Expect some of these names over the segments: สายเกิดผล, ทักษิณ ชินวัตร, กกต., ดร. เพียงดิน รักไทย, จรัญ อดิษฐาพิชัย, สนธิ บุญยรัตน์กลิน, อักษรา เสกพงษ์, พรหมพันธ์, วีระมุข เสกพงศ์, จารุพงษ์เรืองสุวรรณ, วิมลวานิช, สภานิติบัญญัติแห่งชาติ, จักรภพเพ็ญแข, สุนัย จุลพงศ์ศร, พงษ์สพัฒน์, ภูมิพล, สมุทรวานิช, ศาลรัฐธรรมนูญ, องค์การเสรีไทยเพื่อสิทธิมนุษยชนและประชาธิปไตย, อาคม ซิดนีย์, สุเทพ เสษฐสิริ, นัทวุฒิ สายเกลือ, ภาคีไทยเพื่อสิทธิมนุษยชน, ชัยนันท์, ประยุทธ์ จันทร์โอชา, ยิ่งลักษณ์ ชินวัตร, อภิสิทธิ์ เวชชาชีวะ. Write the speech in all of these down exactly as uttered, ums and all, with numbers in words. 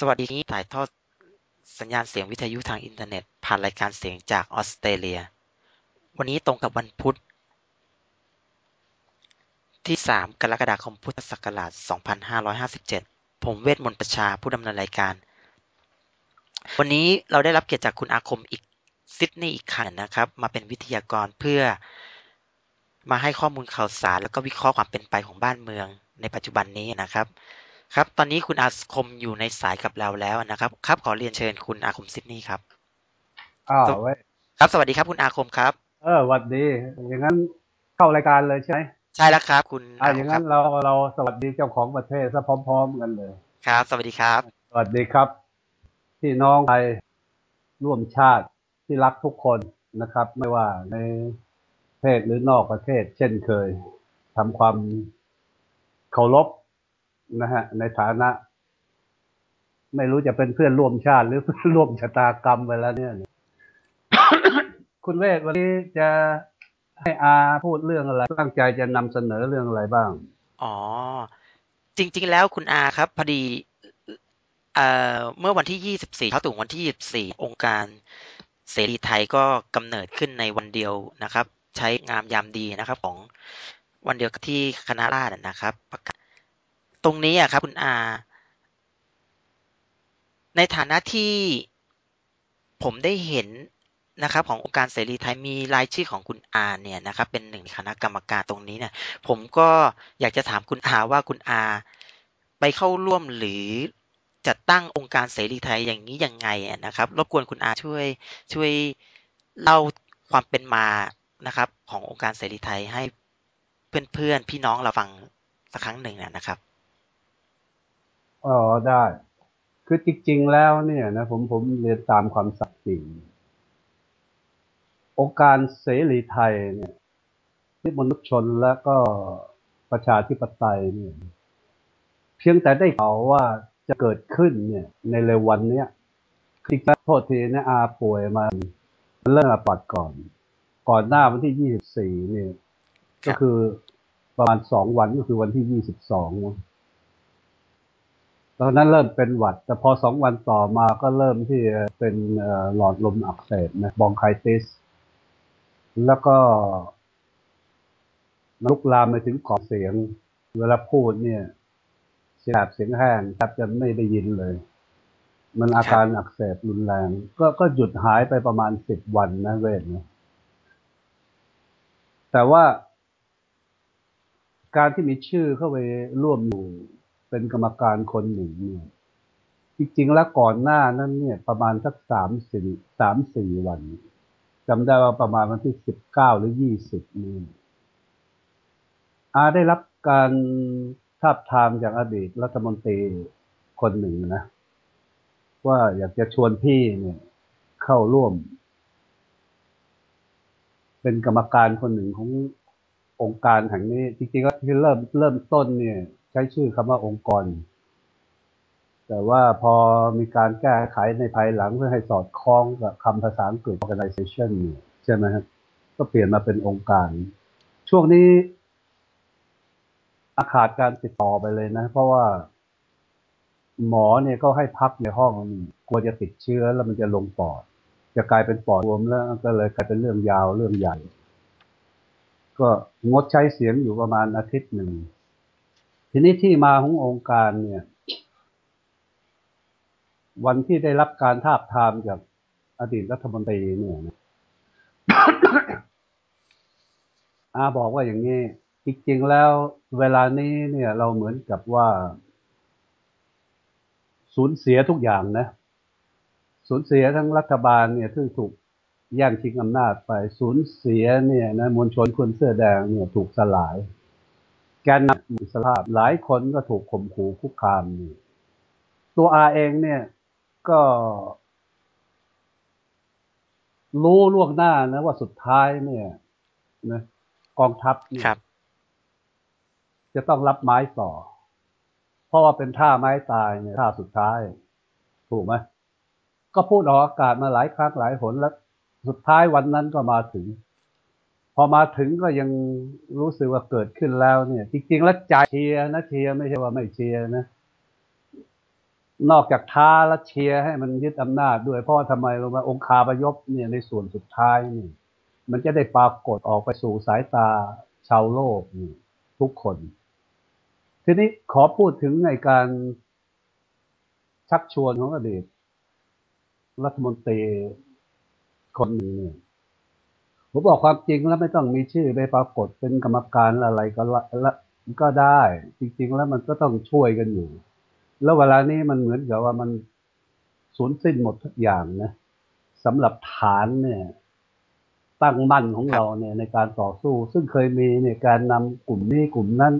สวัสดีถ่ายทอดสัญญาณเสียงวิทยุทางอินเทอร์เน็ตผ่านรายการเสียงจากออสเตรเลียวันนี้ตรงกับวันพุธที่สามกรกฎาคมพุทธศักราชสองพันห้าร้อยห้าสิบเจ็ดผมเวทมนต์ประชาผู้ดำเนินรายการวันนี้เราได้รับเกียรติจากคุณอาคมอีกซิดนีย์อีกครั้งนะครับมาเป็นวิทยากรเพื่อมาให้ข้อมูลข่าวสารแล้วก็วิเคราะห์ความเป็นไปของบ้านเมืองในปัจจุบันนี้นะครับครับตอนนี้คุณอาคมอยู่ในสายกับเราแล้วนะครับครับขอเรียนเชิญคุณอาคมซิดนีย์ครับอ้าวเว้ยครับสวัสดีครับคุณอาคมครับเออสวัสดีอย่างนั้นเข้ารายการเลยใช่ไหมใช่แล้วครับคุณอ่าอย่างนั้นเราเราสวัสดีเจ้าของประเทศซะพร้อมๆกันเลยครับสวัสดีครับสวัสดีครับพี่น้องไทยร่วมชาติที่รักทุกคนนะครับไม่ว่าในประเทศหรือนอกประเทศเช่นเคยทำความเคารพนะฮะในฐานะไม่รู้จะเป็นเพื่อนร่วมชาติหรือเพื่อนร่วมชะตากรรมไปแล้วเนี่ย คุณเวทวันนี้จะให้อาพูดเรื่องอะไรตั้งใจจะนำเสนอเรื่องอะไรบ้างอ๋อจริงๆแล้วคุณอาครับพอดีเอ่อเมื่อวันที่ยี่สิบสี่เข้าสู่วันที่ยี่สิบสี่องค์การเสรีไทยก็กำเนิดขึ้นในวันเดียวนะครับใช้งามยามดีนะครับของวันเดียวที่คณะราษฎรนะครับประกาศตรงนี้อ่ะครับคุณอาในฐานะที่ผมได้เห็นนะครับขององค์การเสรีไทยมีรายชื่อของคุณอาเนี่ยนะครับเป็นหนึ่งคณะกรรมการตรงนี้เนี่ยผมก็อยากจะถามคุณอาว่าคุณอาไปเข้าร่วมหรือจัดตั้งองค์การเสรีไทยอย่างนี้ยังไงนะครับรบกวนคุณอาช่วยช่วยเล่าความเป็นมานะครับขององค์การเสรีไทยให้เพื่อนๆพี่น้องเราฟังสักครั้งหนึ่งนะครับอ๋อได้คือจริงๆแล้วเนี่ยนะผมผมเรียนตามความสัตย์จริงองค์การเสรีไทยเนี่ยที่มนุษยชนและก็ประชาธิปไตยเนี่ยเพียงแต่ได้ข่าวว่าจะเกิดขึ้นเนี่ยในเร็ววันเนี้ยที่ขอโทษทีนะอาป่วยมาเริ่มปัดก่อนก่อนหน้าวันที่ยี่สิบสี่เนี่ยก็คือประมาณสองวันก็คือวันที่ยี่สิบสองตอนนั้นเริ่มเป็นหวัดแต่พอสองวันต่อมาก็เริ่มที่เป็นหลอดลมอักเสบนะบองไคติสแล้วก็ลุกลามไปถึงขอเสียงเวลาพูดเนี่ยเสียบเสียงแห้งแทบจะไม่ได้ยินเลยมันอาการอักเสบรุนแรงก็ก็หยุดหายไปประมาณสิบวันนะเวทนะแต่ว่าการที่มีชื่อเข้าไปร่วมอยู่เป็นกรรมการคนหนึ่งเนี่ยจริงๆแล้วก่อนหน้านั้นเนี่ยประมาณสักสามสี่สามสี่วันจำได้ว่าประมาณวันที่สิบเก้าหรือยี่สิบนี่อาได้รับการทาบทามจากอดีตรัฐมนตรีคนหนึ่งนะว่าอยากจะชวนพี่เนี่ยเข้าร่วมเป็นกรรมการคนหนึ่งขององค์การแห่งนี้จริงๆก็ที่เริ่มเริ่มต้นเนี่ยใช้ชื่อคำว่าองค์กรแต่ว่าพอมีการแก้ไขในภายหลังเพื่อให้สอดคล้องกับคำภาษาอังกฤษ organization ใช่ไหมครับก็เปลี่ยนมาเป็นองค์การช่วงนี้อาขาดการติดต่อไปเลยนะเพราะว่าหมอเนี่ยก็ให้พักในห้องกลัวจะติดเชื้อแล้วมันจะลงปอดจะกลายเป็นปอดบวมแล้วก็เลยกลายเป็นเรื่องยาวเรื่องใหญ่ก็งดใช้เสียงอยู่ประมาณอาทิตย์หนึ่งทีนี้ที่มาขององค์การเนี่ยวันที่ได้รับการทาบทามจากอดีตรัฐมนตรีเนี่ยนะ อาบอกว่าอย่างนี้จริงๆแล้วเวลานี้เนี่ยเราเหมือนกับว่าสูญเสียทุกอย่างนะสูญเสียทั้งรัฐบาลเนี่ยที่ถูกแย่งชิงอำนาจไปสูญเสียเนี่ยนะมวลชนคนเสื้อแดงเนี่ยถูกสลายแกนนำอิสระหลายคนก็ถูกข่มขู่คุกคามตัวอาเองเนี่ยก็รู้ล่วงหน้านะว่าสุดท้ายเนี่ยนะกองทัพเนี่ยจะต้องรับไม้ต่อเพราะว่าเป็นท่าไม้ตายเนี่ยท่าสุดท้ายถูกไหมก็พูดออกอากาศมาหลายครั้งหลายหนแล้วสุดท้ายวันนั้นก็มาถึงพอมาถึงก็ยังรู้สึกว่าเกิดขึ้นแล้วเนี่ยจริงๆแล้วใจเชียร์นะเชียร์ไม่ใช่ว่าไม่เชียร์นะ นอกจากท้าและเชียร์ให้มันยึดอำนาจด้วยเพราะทำไมเรามาองคาพยพเนี่ยในส่วนสุดท้ายนี่มันจะได้ปรากฏออกไปสู่สายตาชาวโลกนี่ทุกคนทีนี้ขอพูดถึงในการชักชวนของอดีตรัฐมนตรีคนหนึ่งเนี่ยผมบอกความจริงแล้วไม่ต้องมีชื่อไปปรากฏเป็นกรรมการอะไรก็ละก็ได้จริงๆแล้วมันก็ต้องช่วยกันอยู่แล้วเวลานี้มันเหมือนกับว่ามันสูญสิ้นหมดทุกอย่างนะสำหรับฐานเนี่ยตั้งมั่นของเราเนี่ยในการต่อสู้ซึ่งเคยมีเนี่ยการนำกลุ่มนี้กลุ่มนั้น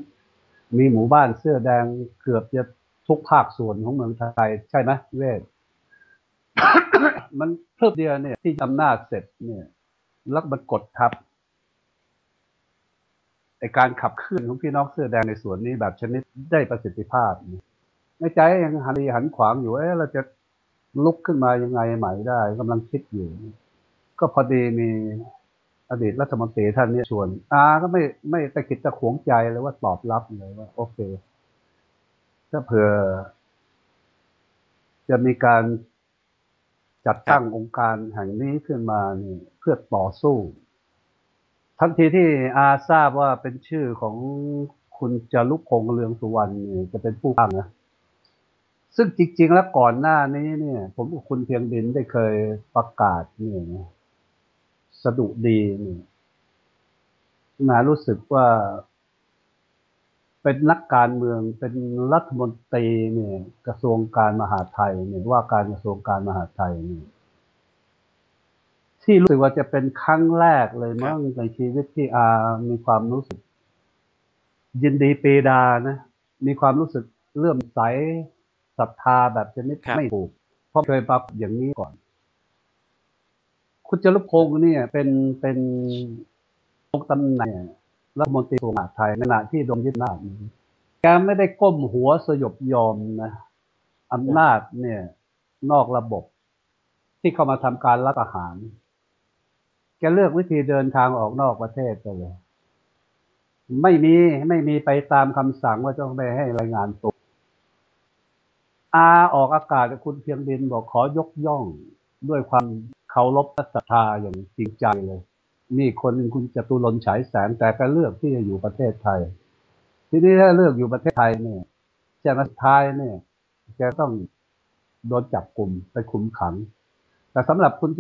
มีหมู่บ้านเสื้อแดงเกือบจะทุกภาคส่วนของเมืองไทยใช่ไหมเวท มันเพิ่มเดียวเนี่ยที่อำนาจเสร็จเนี่ยแล้วมันกดทับไอการขับเคลื่อนของพี่น้องเสื้อแดงในส่วนนี้แบบชนิดได้ประสิทธิภาพในใจยังหันหันขวางอยู่เอ๊ะเราจะลุกขึ้นมายังไงใหม่ได้กำลังคิดอยู่ก็พอดีมีอดีตรัฐมนตรีท่านนี้ชวนอาก็ไม่ไม่ตะขิดตะขวงใจเลยว่าตอบรับเลยว่าโอเคถ้าเผื่อจะมีการจัดตั้งองค์การแห่งนี้ขึ้นมานี่เพื่อต่อสู้ทันทีที่อาทราบว่าเป็นชื่อของคุณจารุพงษ์เรืองสุวรรณจะเป็นผู้ตั้งนะซึ่งจริงๆแล้วก่อนหน้านี้เนี่ยผมกับคุณเพียงดินได้เคยประกาศเนี่ยสะดุดีเนี่ยมารู้สึกว่าเป็นนักการเมืองเป็นรัฐมนตรีเนี่ยกระทรวงการมหาดไทยเนี่ยว่าการกระทรวงการมหาดไทยเนี่ยที่รู้สึกว่าจะเป็นครั้งแรกเลยมั้งในชีวิตที่อามีความรู้สึกยินดีปรีดานะมีความรู้สึกเลื่อมใสศรัทธาแบบชนิดไม่ถูกเพราะเคยปรับอย่างนี้ก่อนคุณจารุพงษ์เนี่ยเป็นเป็นตำแหน่งรัฐมนตรีกระทรวงมหาดไทยในขณะที่ดมยึดอำนาจแกไม่ได้ก้มหัวสยบยอมนะอำนาจเนี่ยนอกระบบที่เข้ามาทำการรัฐประหารแกเลือกวิธีเดินทางออกนอกประเทศไปเลยไม่มีไม่มีไปตามคำสั่งว่าต้องไปให้รายงานตัวอาออกอากาศกับคุณเพียงดินบอกขอยกย่องด้วยความเคารพและศรัทธาอย่างจริงใจเลยนี่คนหนึ่งคุณจตุรนต์ฉายแสงแต่ก็เลือกที่จะอยู่ประเทศไทยทีนี้ถ้าเลือกอยู่ประเทศไทยเนี่ยจะนัดท้ายเนี่ยจะต้องโดนจับกลุ่มไปคุมขังแต่สำหรับคุณ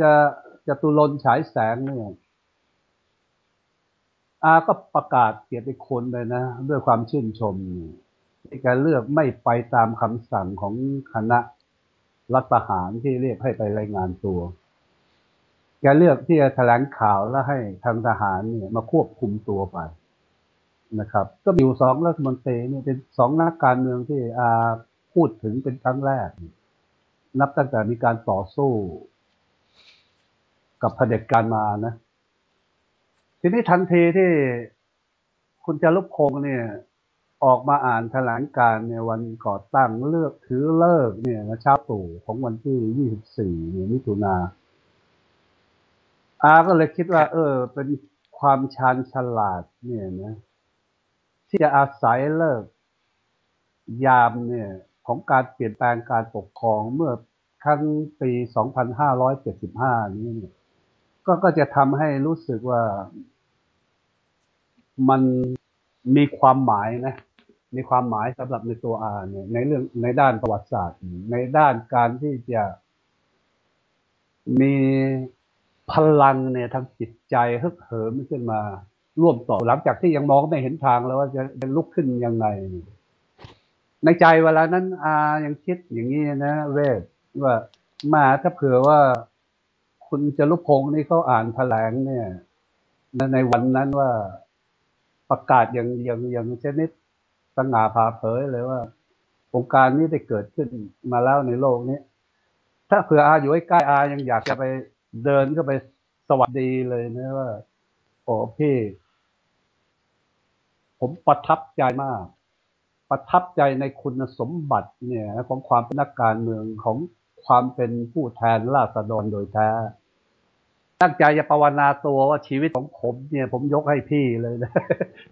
จะจตุรนต์ฉายแสงเนี่ยอาก็ประกาศเกียรติคุณเลยนะด้วยความชื่นชมที่แกเลือกไม่ไปตามคำสั่งของคณะรัฐประหารที่เรียกให้ไปรายงานตัวแกเลือกที่จะแถลงข่าวและให้ทางทหารเนี่ยมาควบคุมตัวไปนะครับก็มีอยู่สองรัฐมนตรีเนี่ยเป็นสองนักการเมืองที่อาพูดถึงเป็นครั้งแรกนับตั้งแต่มีการต่อสู้กับเผด็จการมานะทีนี้ทันทีที่คุณจารุพงษ์เนี่ยออกมาอ่านแถลงการในวันก่อตั้งเลือกถือเลิกเนี่ยนะเช้าตรู่ของวันที่ยี่สิบสี่มิถุนาอาก็เลยคิดว่าเออเป็นความชาญฉลาดเนี่ยนะที่จะอาศัยเลิกยามเนี่ยของการเปลี่ยนแปลงการปกครองเมื่อครั้งปีสองพันห้าร้อยเจ็ดสิบห้านี้เนี่ยก็ก็จะทำให้รู้สึกว่ามันมีความหมายนะมีความหมายสำหรับในตัวอาเนี่ยในเรื่องในด้านประวัติศาสตร์ในด้านการที่จะมีพลังเนี่ยทางจิตใจฮึกเหิมขึ้นมาร่วมต่อหลังจากที่ยังมองไม่เห็นทางแล้วว่าจะลุกขึ้นยังไงในใจเวลานั้นอายังคิดอย่างนี้นะเวทว่ามาถ้าเผื่อว่าคุณจารุพงษ์นี่เขาอ่านแถลงเนี่ยในวันนั้นว่าประกาศอย่างอย่างอย่างชนิดสง่าผ่าเผยเลยว่าองค์การนี้ได้เกิดขึ้นมาแล้วในโลกนี้ถ้าเผื่ออาอยู่ใกล้อายังอยากจะไปเดินก็ไปสวัสดีเลยนะว่าโอ้พี่ผมประทับใจมากประทับใจในคุณสมบัติเนี่ยของความเป็นนักการเมืองของความเป็นผู้แทนราษฎรโดยแท้ตั้งใจจะภาวนาตัวว่าชีวิตของผมเนี่ยผมยกให้พี่เลยนะ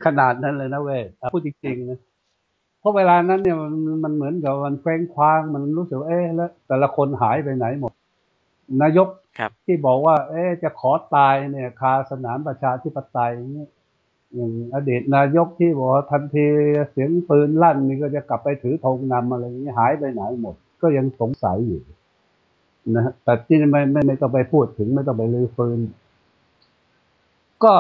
ขนาดนั้นเลยนะเว้ยพูดจริงๆนะ เพราะเวลานั้นเนี่ยมันมันเหมือนกับมันแฝงคว้างมันรู้สึกเอ๊ะแล้วแต่ละคนหายไปไหนหมดนายกที่บอกว่าเอ๊ะจะขอตายเนี่ยคาสนามประชาธิปไตยเนี่ยอย่างอดีตนายกที่บอกทันทีเสียงปืนลั่นนี่ก็จะกลับไปถือธงนำอะไรอย่างนี้หายไปไหนหมดก็ยังสงสัยอยู่นะฮะแต่ที่ไม่ไม่ไม่ต้องไปพูดถึงไม่ต้องไปลื้อฟื้นก็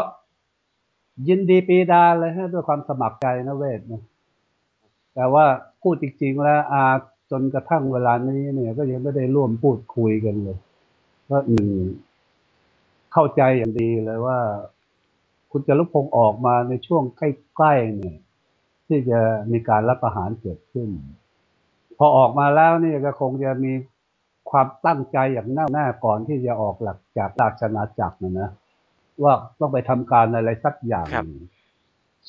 ยินดีปีดาเลยฮะด้วยความสมัครใจนะเวทนะแต่ว่าพูดจริงๆแล้วอาจนกระทั่งเวลานี้เนี่ยก็ยังไม่ได้ร่วมพูดคุยกันเลยก็หนึ่งเข้าใจอย่างดีเลยว่าคุณจารุพงศ์ออกมาในช่วงใกล้ๆเนี่ยที่จะมีการรัฐประหารเกิดขึ้นพอออกมาแล้วนี่ก็คงจะมีความตั้งใจอย่างแน่วแน่ก่อนที่จะออกหลักจากราชอาณาจักรนะนะว่าต้องไปทำการอะไรสักอย่าง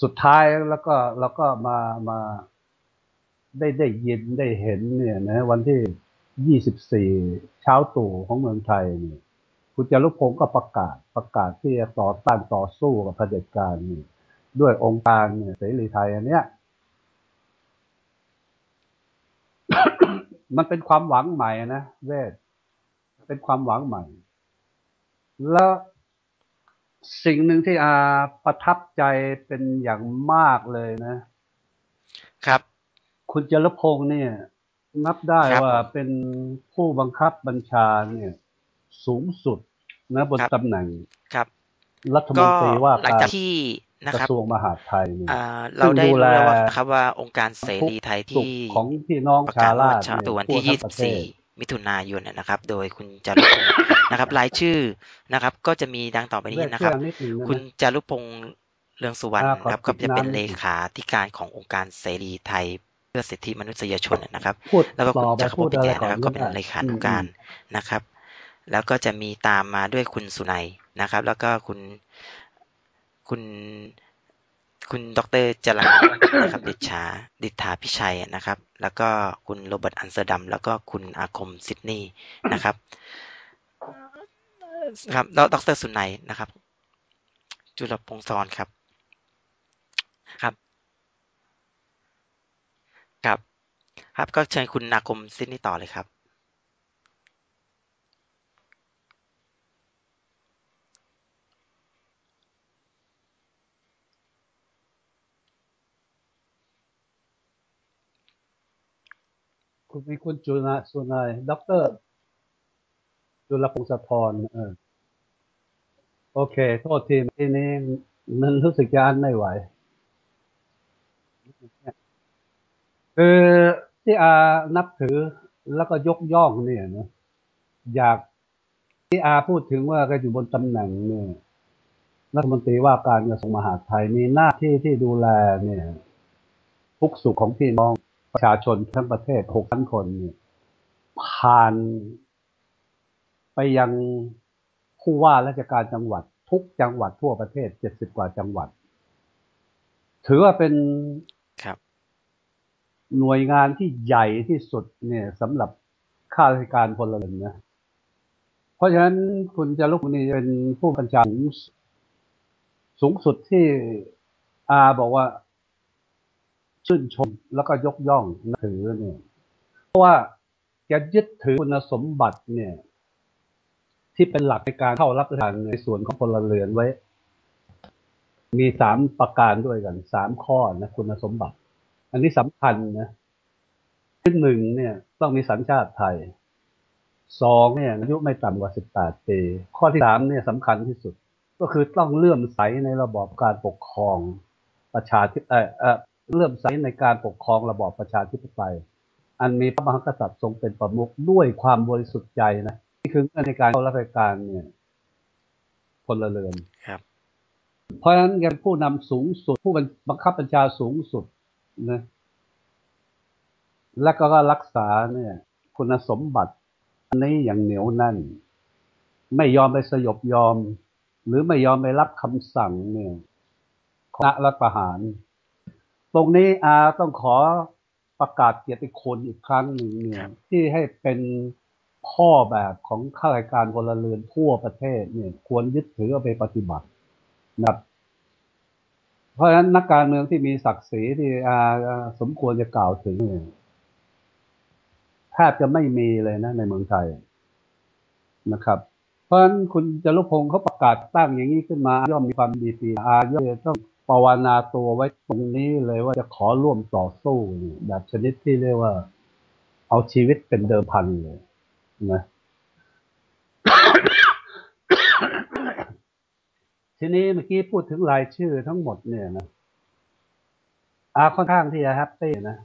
สุดท้ายแล้วก็แล้วก็มามาได้ได้ยินได้เห็นเนี่ยนะวันที่ยี่สิบสี่เช้าตู่ของเมืองไทยเนี่ยคุณจารุพงศ์ก็ประกาศประกาศที่จะต่อต้านต่อสู้กับเผด็จการนี่ด้วยองค์การเสรีไทยอันเนี้ย มันเป็นความหวังใหม่นะเวทเป็นความหวังใหม่แล้วสิ่งหนึ่งที่อาประทับใจเป็นอย่างมากเลยนะครับคุณจารุพงศ์เนี่ยนับได้ว่าเป็นผู้บังคับบัญชาเนี่ยสูงสุดนะบนตำแหน่งครับรัฐมนตรีว่าการกระทรวงมหาดไทยเราได้ดูแลครับว่าองค์การเสรีไทยที่ของพี่น้องชาวราษฎรวันที่ยี่สิบสี่มิถุนายนนะครับโดยคุณจารุพงศ์นะครับรายชื่อนะครับก็จะมีดังต่อไปนี้นะครับคุณจารุพงศ์เรืองสุวรรณครับก็จะเป็นเลขาธิการขององค์การเสรีไทยเพื่อสิทธิมนุษยชนนะครับแล้วก็คุณจักรพงศ์ปิแก่นะครับก็เป็นเลขาธิการนะครับแล้วก็จะมีตามมาด้วยคุณสุนัยนะครับแล้วก็คุณคุณคุณดรจรัญนะครับดิชาดิธาพิชัยนะครับแล้วก็คุณโรเบิร์ตอันเซอร์ดัมแล้วก็คุณอาคมซิดนีย์นะครับครับแล้วดรสุนัยนะครับจุลพงศ์ศรครับครับครับครับก็เชิญคุณอาคมซิดนีย์ต่อเลยครับคุณมีคุณจุลนาสุนัยดรจุลพงศ์สะพรเออโอเคโทษทีที่นี้มันรู้สึกจะอ่านไม่ไหวคือที่อานับถือแล้วก็ยกย่องเนี่ยนะอยากที่อาพูดถึงว่าก็อยู่บนตำแหน่งเนี่ยรัฐมนตรีว่าการกระทรวงมหาดไทยมีหน้าที่ที่ดูแลเนี่ยทุกสุขของพี่น้องประชาชนทั้งประเทศหกล้านคนผ่านไปยังผู้ว่าราชการจังหวัดทุกจังหวัดทั่วประเทศเจ็ดสิบกว่าจังหวัดถือว่าเป็นหน่วยงานที่ใหญ่ที่สุดเนี่ยสำหรับข้าราชการพลเรือนนะเพราะฉะนั้นคุณจารุพงศ์นี่เป็นผู้บัญชาการสูงสุดที่อาบอกว่าชื่นชมแล้วก็ยกย่องนับถือเนี่ยเพราะว่าจะยึดถือคุณสมบัติเนี่ยที่เป็นหลักในการเข้ารับราชการในส่วนของพลเรือนไว้มีสามประการด้วยกันสามข้อนะคุณสมบัติอันนี้สำคัญนะที่หนึ่งเนี่ยต้องมีสัญชาติไทยสองเนี่ยอายุไม่ต่ำกว่าสิบแปดปีข้อที่สามเนี่ยสำคัญที่สุดก็คือต้องเลื่อมใสในระบอบการปกครองประชาธิปไตยเลื่อมใสในการปกครองระบอบประชาธิปไตยอันมีพระมหากษัตริย์ทรงเป็นประมุขด้วยความบริสุทธิ์ใจนะนี่คือในการเข้ารับราชการเนี่ยพลเรือนครับเพราะฉะนั้นการผู้นำสูงสุดผู้บังคับบัญชาสูงสุดนะและก็รักษาเนี่ยคุณสมบัติอันนี้อย่างเหนียวแน่นไม่ยอมไปสยบยอมหรือไม่ยอมไปรับคำสั่งเนี่ยของรัฐประหารตรงนี้อาต้องขอประกาศเกียรติคุณอีกครั้งหนึ่งเนี่ยที่ให้เป็นข้อแบบของข้าราชการพลเรือนทั่วประเทศเนี่ยควรยึดถือเอาไปปฏิบัตินะ เพราะฉะนั้นนักการเมืองที่มีศักดิ์ศรีที่สมควรจะกล่าวถึงแทบจะไม่มีเลยนะในเมืองไทยนะครับเพราะฉะนั้นคุณจตุพงศ์เขาประกาศตั้งอย่างนี้ขึ้นมาย่อมมีความดีปีอาย่อมต้องภาวนาตัวไว้ตรงนี้เลยว่าจะขอร่วมต่อสู้แบบชนิดที่เรียกว่าเอาชีวิตเป็นเดิมพันเลยนะ ทีนี้เมื่อกี้พูดถึงรายชื่อทั้งหมดเนี่ยนะอาค่อนข้างที่จะแฮปปี้นะ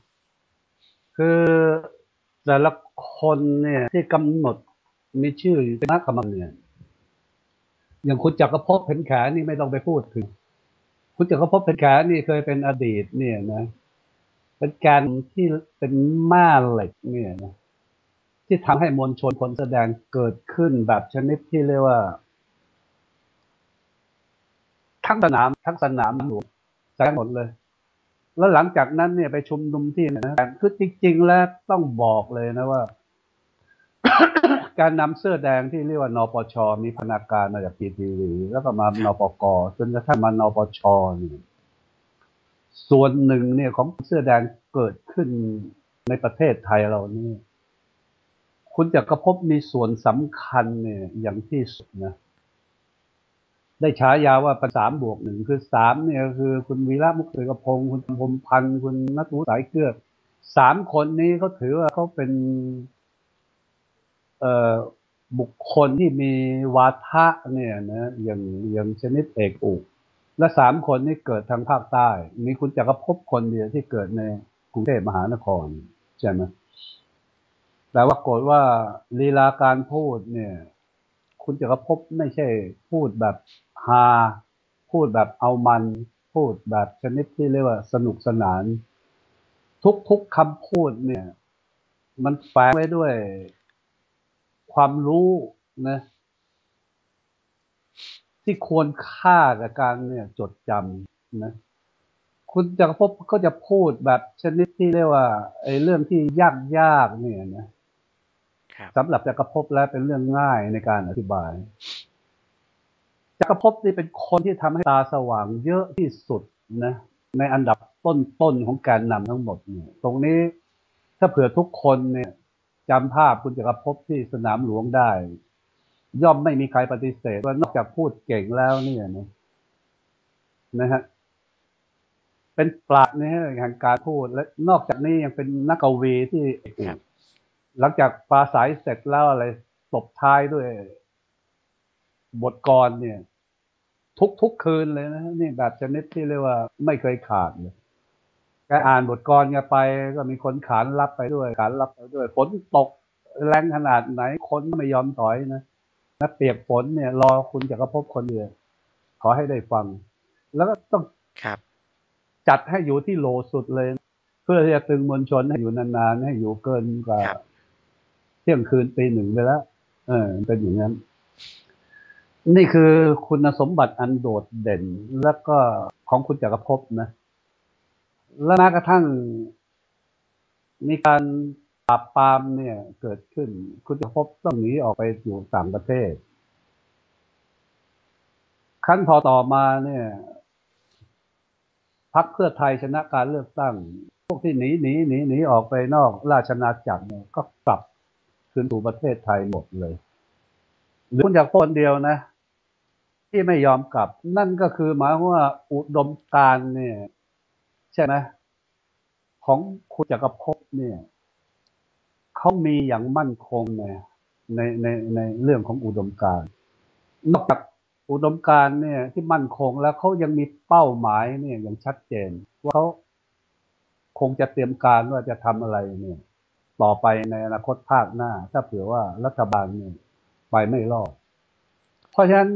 คือแต่ละคนเนี่ยที่กำหนดมีชื่ออยู่ในคณะกรรมการเนี่ยอย่างคุณจักรภพเพ็ญแขนี่ไม่ต้องไปพูดถึงคุณจักรภพเพ็ญแขนี่เคยเป็นอดีตเนี่ยนะเป็นการที่เป็นม่าเหล็กเนี่ยนะที่ทำให้มวลชนคนแสดงเกิดขึ้นแบบชนิดที่เรียกว่าทั้งสนามทั้งสนามหลวงแสดงหมดเลยแล้วหลังจากนั้นเนี่ยไปชุมนุมที่นะคือจริงๆแล้วต้องบอกเลยนะว่า การนำเสื้อแดงที่เรียกว่านปช.มีพนักงานมาจากพีทีวีแล้วก็มานปก.จนกระทั่งมานปช.เนี่ยส่วนหนึ่งเนี่ยของเสื้อแดงเกิดขึ้นในประเทศไทยเรานี่คุณจักรภพมีส่วนสำคัญเนี่ยอย่างที่สุดนะได้ฉายาว่าเป็นสามบวกหนึ่งคือสามเนี่ยคือคุณวีระมุขเสกพงศ์คุณพรหมพันธ์คุณนัทวุฒิสายเกลือสามคนนี้เขาถือว่าเขาเป็นเอ่อบุคคลที่มีวาทะเนี่ยนะอย่างอย่างชนิดเอกอุกและสามคนนี้เกิดทางภาคใต้มีคุณจักรภพคนเดียวที่เกิดในกรุงเทพมหานครใช่ไหมแต่ว่าโกรธว่าลีลาการพูดเนี่ยคุณจักรภพไม่ใช่พูดแบบฮาพูดแบบเอามันพูดแบบชนิดที่เรียกว่าสนุกสนานทุกๆคำพูดเนี่ยมันแฝงไว้ด้วยความรู้นะที่ควรค่ากับการเนี่ยจดจำนะคุณจักรภพก็จะพูดแบบชนิดที่เรียกว่าไอ้เรื่องที่ยากๆเนี่ยนะสำหรับจักรภพแล้วเป็นเรื่องง่ายในการอธิบายจักรภพนี่เป็นคนที่ทำให้ตาสว่างเยอะที่สุดนะในอันดับต้นๆของการนำทั้งหมดเนี่ยตรงนี้ถ้าเผื่อทุกคนเนี่ยจำภาพคุณจักรภพที่สนามหลวงได้ย่อมไม่มีใครปฏิเสธว่านอกจากพูดเก่งแล้วเนี่ยนะนะฮะเป็นปราชญ์นะฮะแห่งการพูดและนอกจากนี้ยังเป็นนักกวีที่หลังจากปราศรัยเสร็จแล้วอะไรตบท้ายด้วยบทกรเนี่ยทุกๆคืนเลยนะนี่แบบชนิดที่เรียกว่าไม่เคยขาดเลยแกอ่านบทกรแกไปก็มีคนขานรับไปด้วยขานรับไปด้วยฝนตกแรงขนาดไหนคนไม่ยอมถอยนะนะเปียกฝนเนี่ยรอคุณจักรภพคนเดียวขอให้ได้ฟังแล้วก็ต้องครับจัดให้อยู่ที่โลสุดเลยเพื่อที่จะตึงมวลชนให้อยู่นานๆให้อยู่เกินกว่าเที่ยงคืนตีหนึ่งไปแล้วเออเป็นอย่างนั้นนี่คือคุณสมบัติอันโดดเด่นแล้วก็ของคุณจักรภพนะและแม้กระทั่งมีการปราบปรามเนี่ยเกิดขึ้นคุณจักรภพต้องหนีออกไปอยู่ต่างประเทศขั้นพอต่อมาเนี่ยพรรคเพื่อไทยชนะการเลือกตั้งพวกที่หนีหนีหนีหนีออกไปนอกราชอาณาจักรเนี่ยก็กลับคืนสู่ประเทศไทยหมดเลยหรือคุณจักรภพเดียวนะที่ไม่ยอมกลับนั่นก็คือหมายว่าอุดมการณ์เนี่ยใช่ไหมของคุณจักรภพเนี่ยเขามีอย่างมั่นคงในในในในเรื่องของอุดมการณ์นอกจากอุดมการณ์เนี่ยที่มั่นคงแล้วเขายังมีเป้าหมายเนี่ยอย่างชัดเจนว่าเขาคงจะเตรียมการว่าจะทำอะไรเนี่ยต่อไปในอนาคตภาคหน้าถ้าเผื่อว่ารัฐบาลเนี่ยไปไม่รอดเพราะฉะนั้น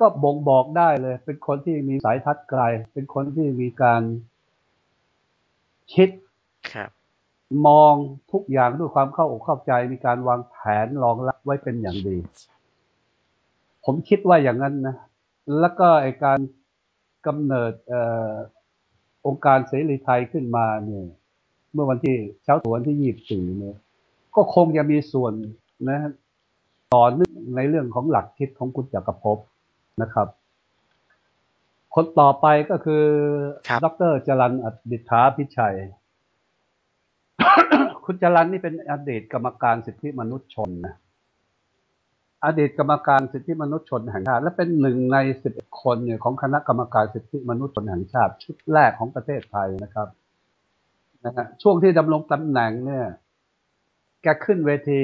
ก็บ่งบอกได้เลยเป็นคนที่มีสายทัดไกลเป็นคนที่มีการคิดมองทุกอย่างด้วยความเข้าอกเข้าใจมีการวางแผนรองรับไว้เป็นอย่างดีผมคิดว่าอย่างนั้นนะแล้วก็ไอ้การกำเนิดเอ่อองค์การเสรีไทยขึ้นมาเนี่ยเมื่อวันที่เช้าสู่วันที่ยี่สิบสี่เนี่ยก็คงจะมีส่วนนะต่อเนื่องในเรื่องของหลักคิดของคุณจักรภพนะครับ คนต่อไปก็คือดร.จรัญ อดิษฐาพิชัย คุณจรัญนี่เป็นอดีตกรรมการสิทธิมนุษยชนนะอดีตกรรมการสิทธิมนุษยชนแห่งชาติและเป็นหนึ่งในสิบเอ็ดคนเนี่ยของคณะกรรมการสิทธิมนุษยชนแห่งชาติชุดแรกของประเทศไทยนะครับนะฮะช่วงที่ดำรงตำแหน่งเนี่ยแกขึ้นเวที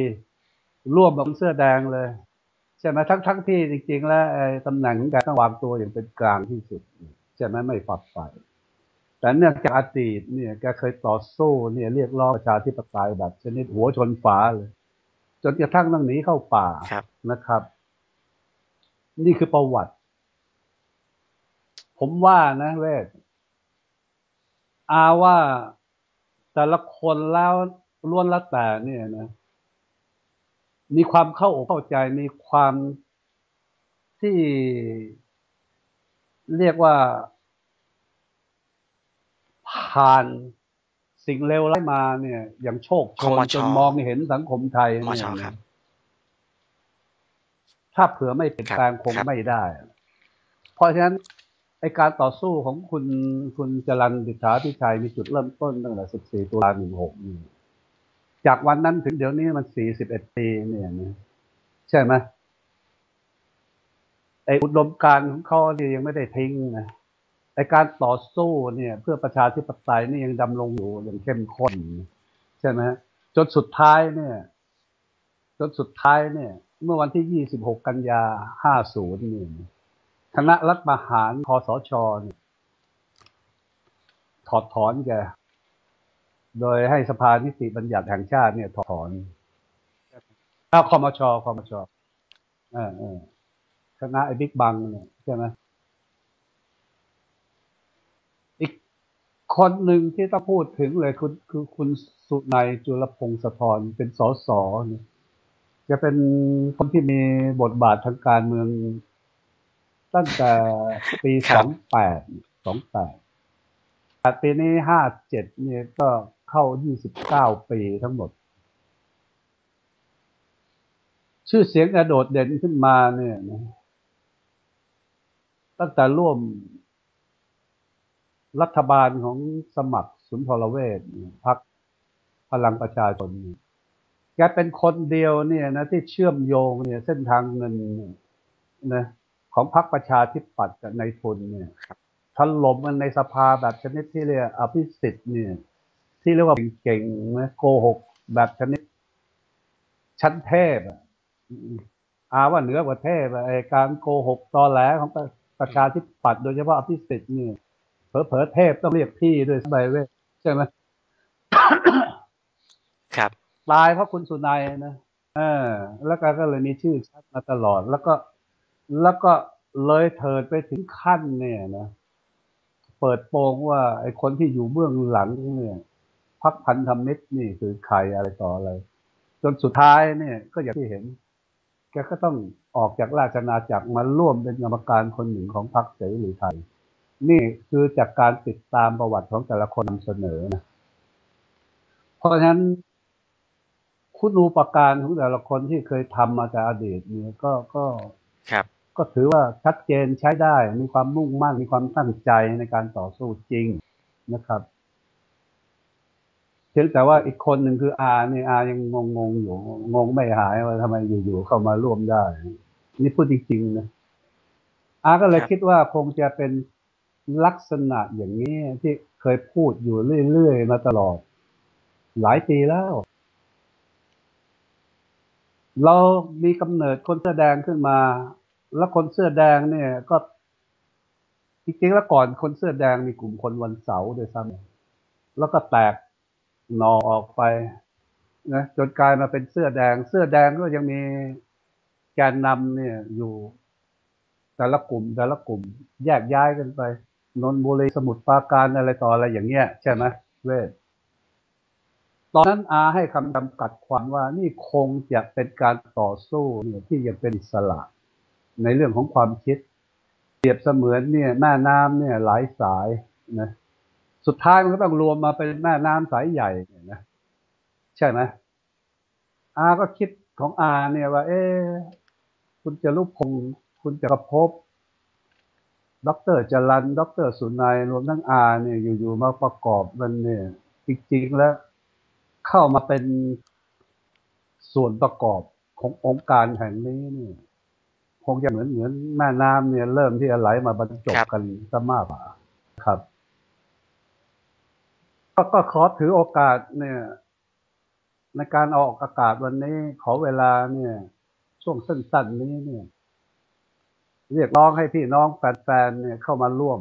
ร่วมกับเสื้อแดงเลยใช่ไหมทั้งทั้งที่จริงๆแล้วตำแหน่งของแกต้องวางตัวอย่างเป็นกลางที่สุดใช่ไหมไม่ฝักใฝ่แต่เนื่องจากอดีตเนี่ยแกเคยต่อสู้เนี่ยเรียกร้องประชาธิปไตยแบบชนิดหัวชนฝาเลยจนกระทั่งต้องหนีเข้าป่านะครับนี่คือประวัติผมว่านะเวทอาว่าแต่ละคนแล้วล้วนละแต่เนี่ยนะมีความเข้าอกเข้าใจมีความที่เรียกว่าผ่านสิ่งเลวร้ายมาเนี่ยอย่างโชคโชนจนมองเห็นสังคมไทยเนี่ยถ้าเผื่อไม่เปลี่ยนแปลงคงไม่ได้เพราะฉะนั้นไอการต่อสู้ของคุณคุณจรัญ อดิษฐาพิชัยมีจุดเริ่มต้นตั้งแต่สิบสี่ตุลาหนึ่งหกจากวันนั้นถึงเดี๋ยวนี้มันสี่สิบเอ็ดปีเนี่ยนะใช่ไหมไอ้อุดมการณ์ของเขาเนี่ยยังไม่ได้ทิ้งนะไอ้การต่อสู้เนี่ยเพื่อประชาธิปไตยนี่ยังดำรงอยู่อย่างเข้มข้นใช่ไหมจนสุดท้ายเนี่ยจนสุดท้ายเนี่ยเมื่อวันที่ยี่สิบหกกันยาห้าสิบเนี่ยคณะรัฐประหารคสช.ถอดถอนแกโดยให้สภานิติบัญญัติแห่งชาติเนี่ยถอนถ้าคมชคมชเออเออคณะไอ้บิ๊กบังเนี่ยใช่ไหมอีกคนหนึ่งที่ต้องพูดถึงเลยคุณคือคุณสุนัยจุลพงศธรเป็นสสเนี่ยจะเป็นคนที่มีบทบาททางการเมืองตั้งแต่ปีสองแปดสองแปดปีนี้ห้าเจ็ดเนี่ยก็เข้ายี่สิบเก้าปีทั้งหมดชื่อเสียงกระโดดเด่นขึ้นมาเนี่ยนะตั้งแต่ร่วมรัฐบาลของสมัครสุนทรเวชพรรคพลังประชาชนแกเป็นคนเดียวเนี่ยนะที่เชื่อมโยงเนี่ยเส้นทางเงินนะของพรรคประชาธิปัตย์กับนายทุนเนี่ยถล่มกันในสภาแบบชนิดที่เรียกอภิสิทธิ์เนี่ยที่เรียกว่าเก่งนะโกหกแบบชนิดชั้นเทพอาว่าเหนือกว่าเทพไอ้การโกหกตอแหลของประชาธิปัตย์โดยเฉพาะอภิสิทธิ์เนี่ยเผลอๆเทพต้องเรียกพี่ด้วยสบายเว้ยใช่ไหมครับตายเพราะคุณสุนัยนะเออแล้วก็ก็เลยมีชื่อชัดมาตลอดแล้วก็แล้วก็เลยเถิดไปถึงขั้นเนี่ยนะเปิดโปงว่าไอ้คนที่อยู่เบื้องหลังเนี่ยพรรคพันธมิตรนี่คือใครอะไรต่ออะไรจนสุดท้ายเนี่ยก็อย่างที่เห็นแกก็ต้องออกจากราชอาณาจักรมาร่วมเป็นกรรมการคนหนึ่งของพรรคเสรีไทยนี่คือจากการติดตามประวัติของแต่ละคนนำเสนอนะเพราะฉะนั้นคุณูปการของแต่ละคนที่เคยทำมาแต่อดีตเนี่ยก็ก็ครับก็ถือว่าชัดเจนใช้ได้มีความมุ่งมั่นมีความตั้งใจในการต่อสู้จริงนะครับเพียงแต่ว่าอีกคนหนึ่งคืออาเนี่ยอายังงงงอยู่งงไม่หายว่าทำไมอยู่ๆเข้ามาร่วมได้นี่พูดจริงๆนะอาก็เลยคิดว่าคงจะเป็นลักษณะอย่างนี้ที่เคยพูดอยู่เรื่อยๆมาตลอดหลายปีแล้วเรามีกำเนิดคนแสดงขึ้นมาแล้วคนเสื้อแดงเนี่ยก็จริงๆแล้วก่อนคนเสื้อแดงมีกลุ่มคนวันเสาร์ด้วยซ้ำแล้วก็แตกหน่อออกไปนะจนกลายมาเป็นเสื้อแดงเสื้อแดงก็ยังมีแกนนำเนี่ยอยู่แต่ละกลุ่มแต่ละกลุ่มแยกย้ายกันไปนนทบุรีสมุทรปราการอะไรต่ออะไรอย่างเงี้ยใช่ไหมเวทตอนนั้นอาให้คำจำกัดความว่านี่คงจะเป็นการต่อสู้เนี่ยที่ยังเป็นอิสระในเรื่องของความคิดเปรียบเสมือนเนี่ยแม่น้ำเนี่ยหลายสายนะสุดท้ายมันก็ต้องรวมมาเป็นแม่น้ำสายใหญ่เนี่ยนะใช่ไหมอาก็คิดของอาเนี่ยว่าเอ๊ะคุณจรุพงศ์คุณจักรภพ ดร.จรัญ ดร.สุนัยรวมทั้งอาเนี่ยอยู่ๆมาประกอบมันเนี่ยจริงๆแล้วเข้ามาเป็นส่วนประกอบขององค์การแห่งนี้เนี่ยคงจะเหมือนเหมือนแม่น้ำเนี่ยเริ่มที่จะไหลมาบรรจบกันซะมากกว่าครับก็ขอถือโอกาสเนี่ยในการออกอากาศวันนี้ขอเวลาเนี่ยช่วงสั้นๆนี้เนี่ยเรียกร้องให้พี่น้องแฟนๆเนี่ยเข้ามาร่วม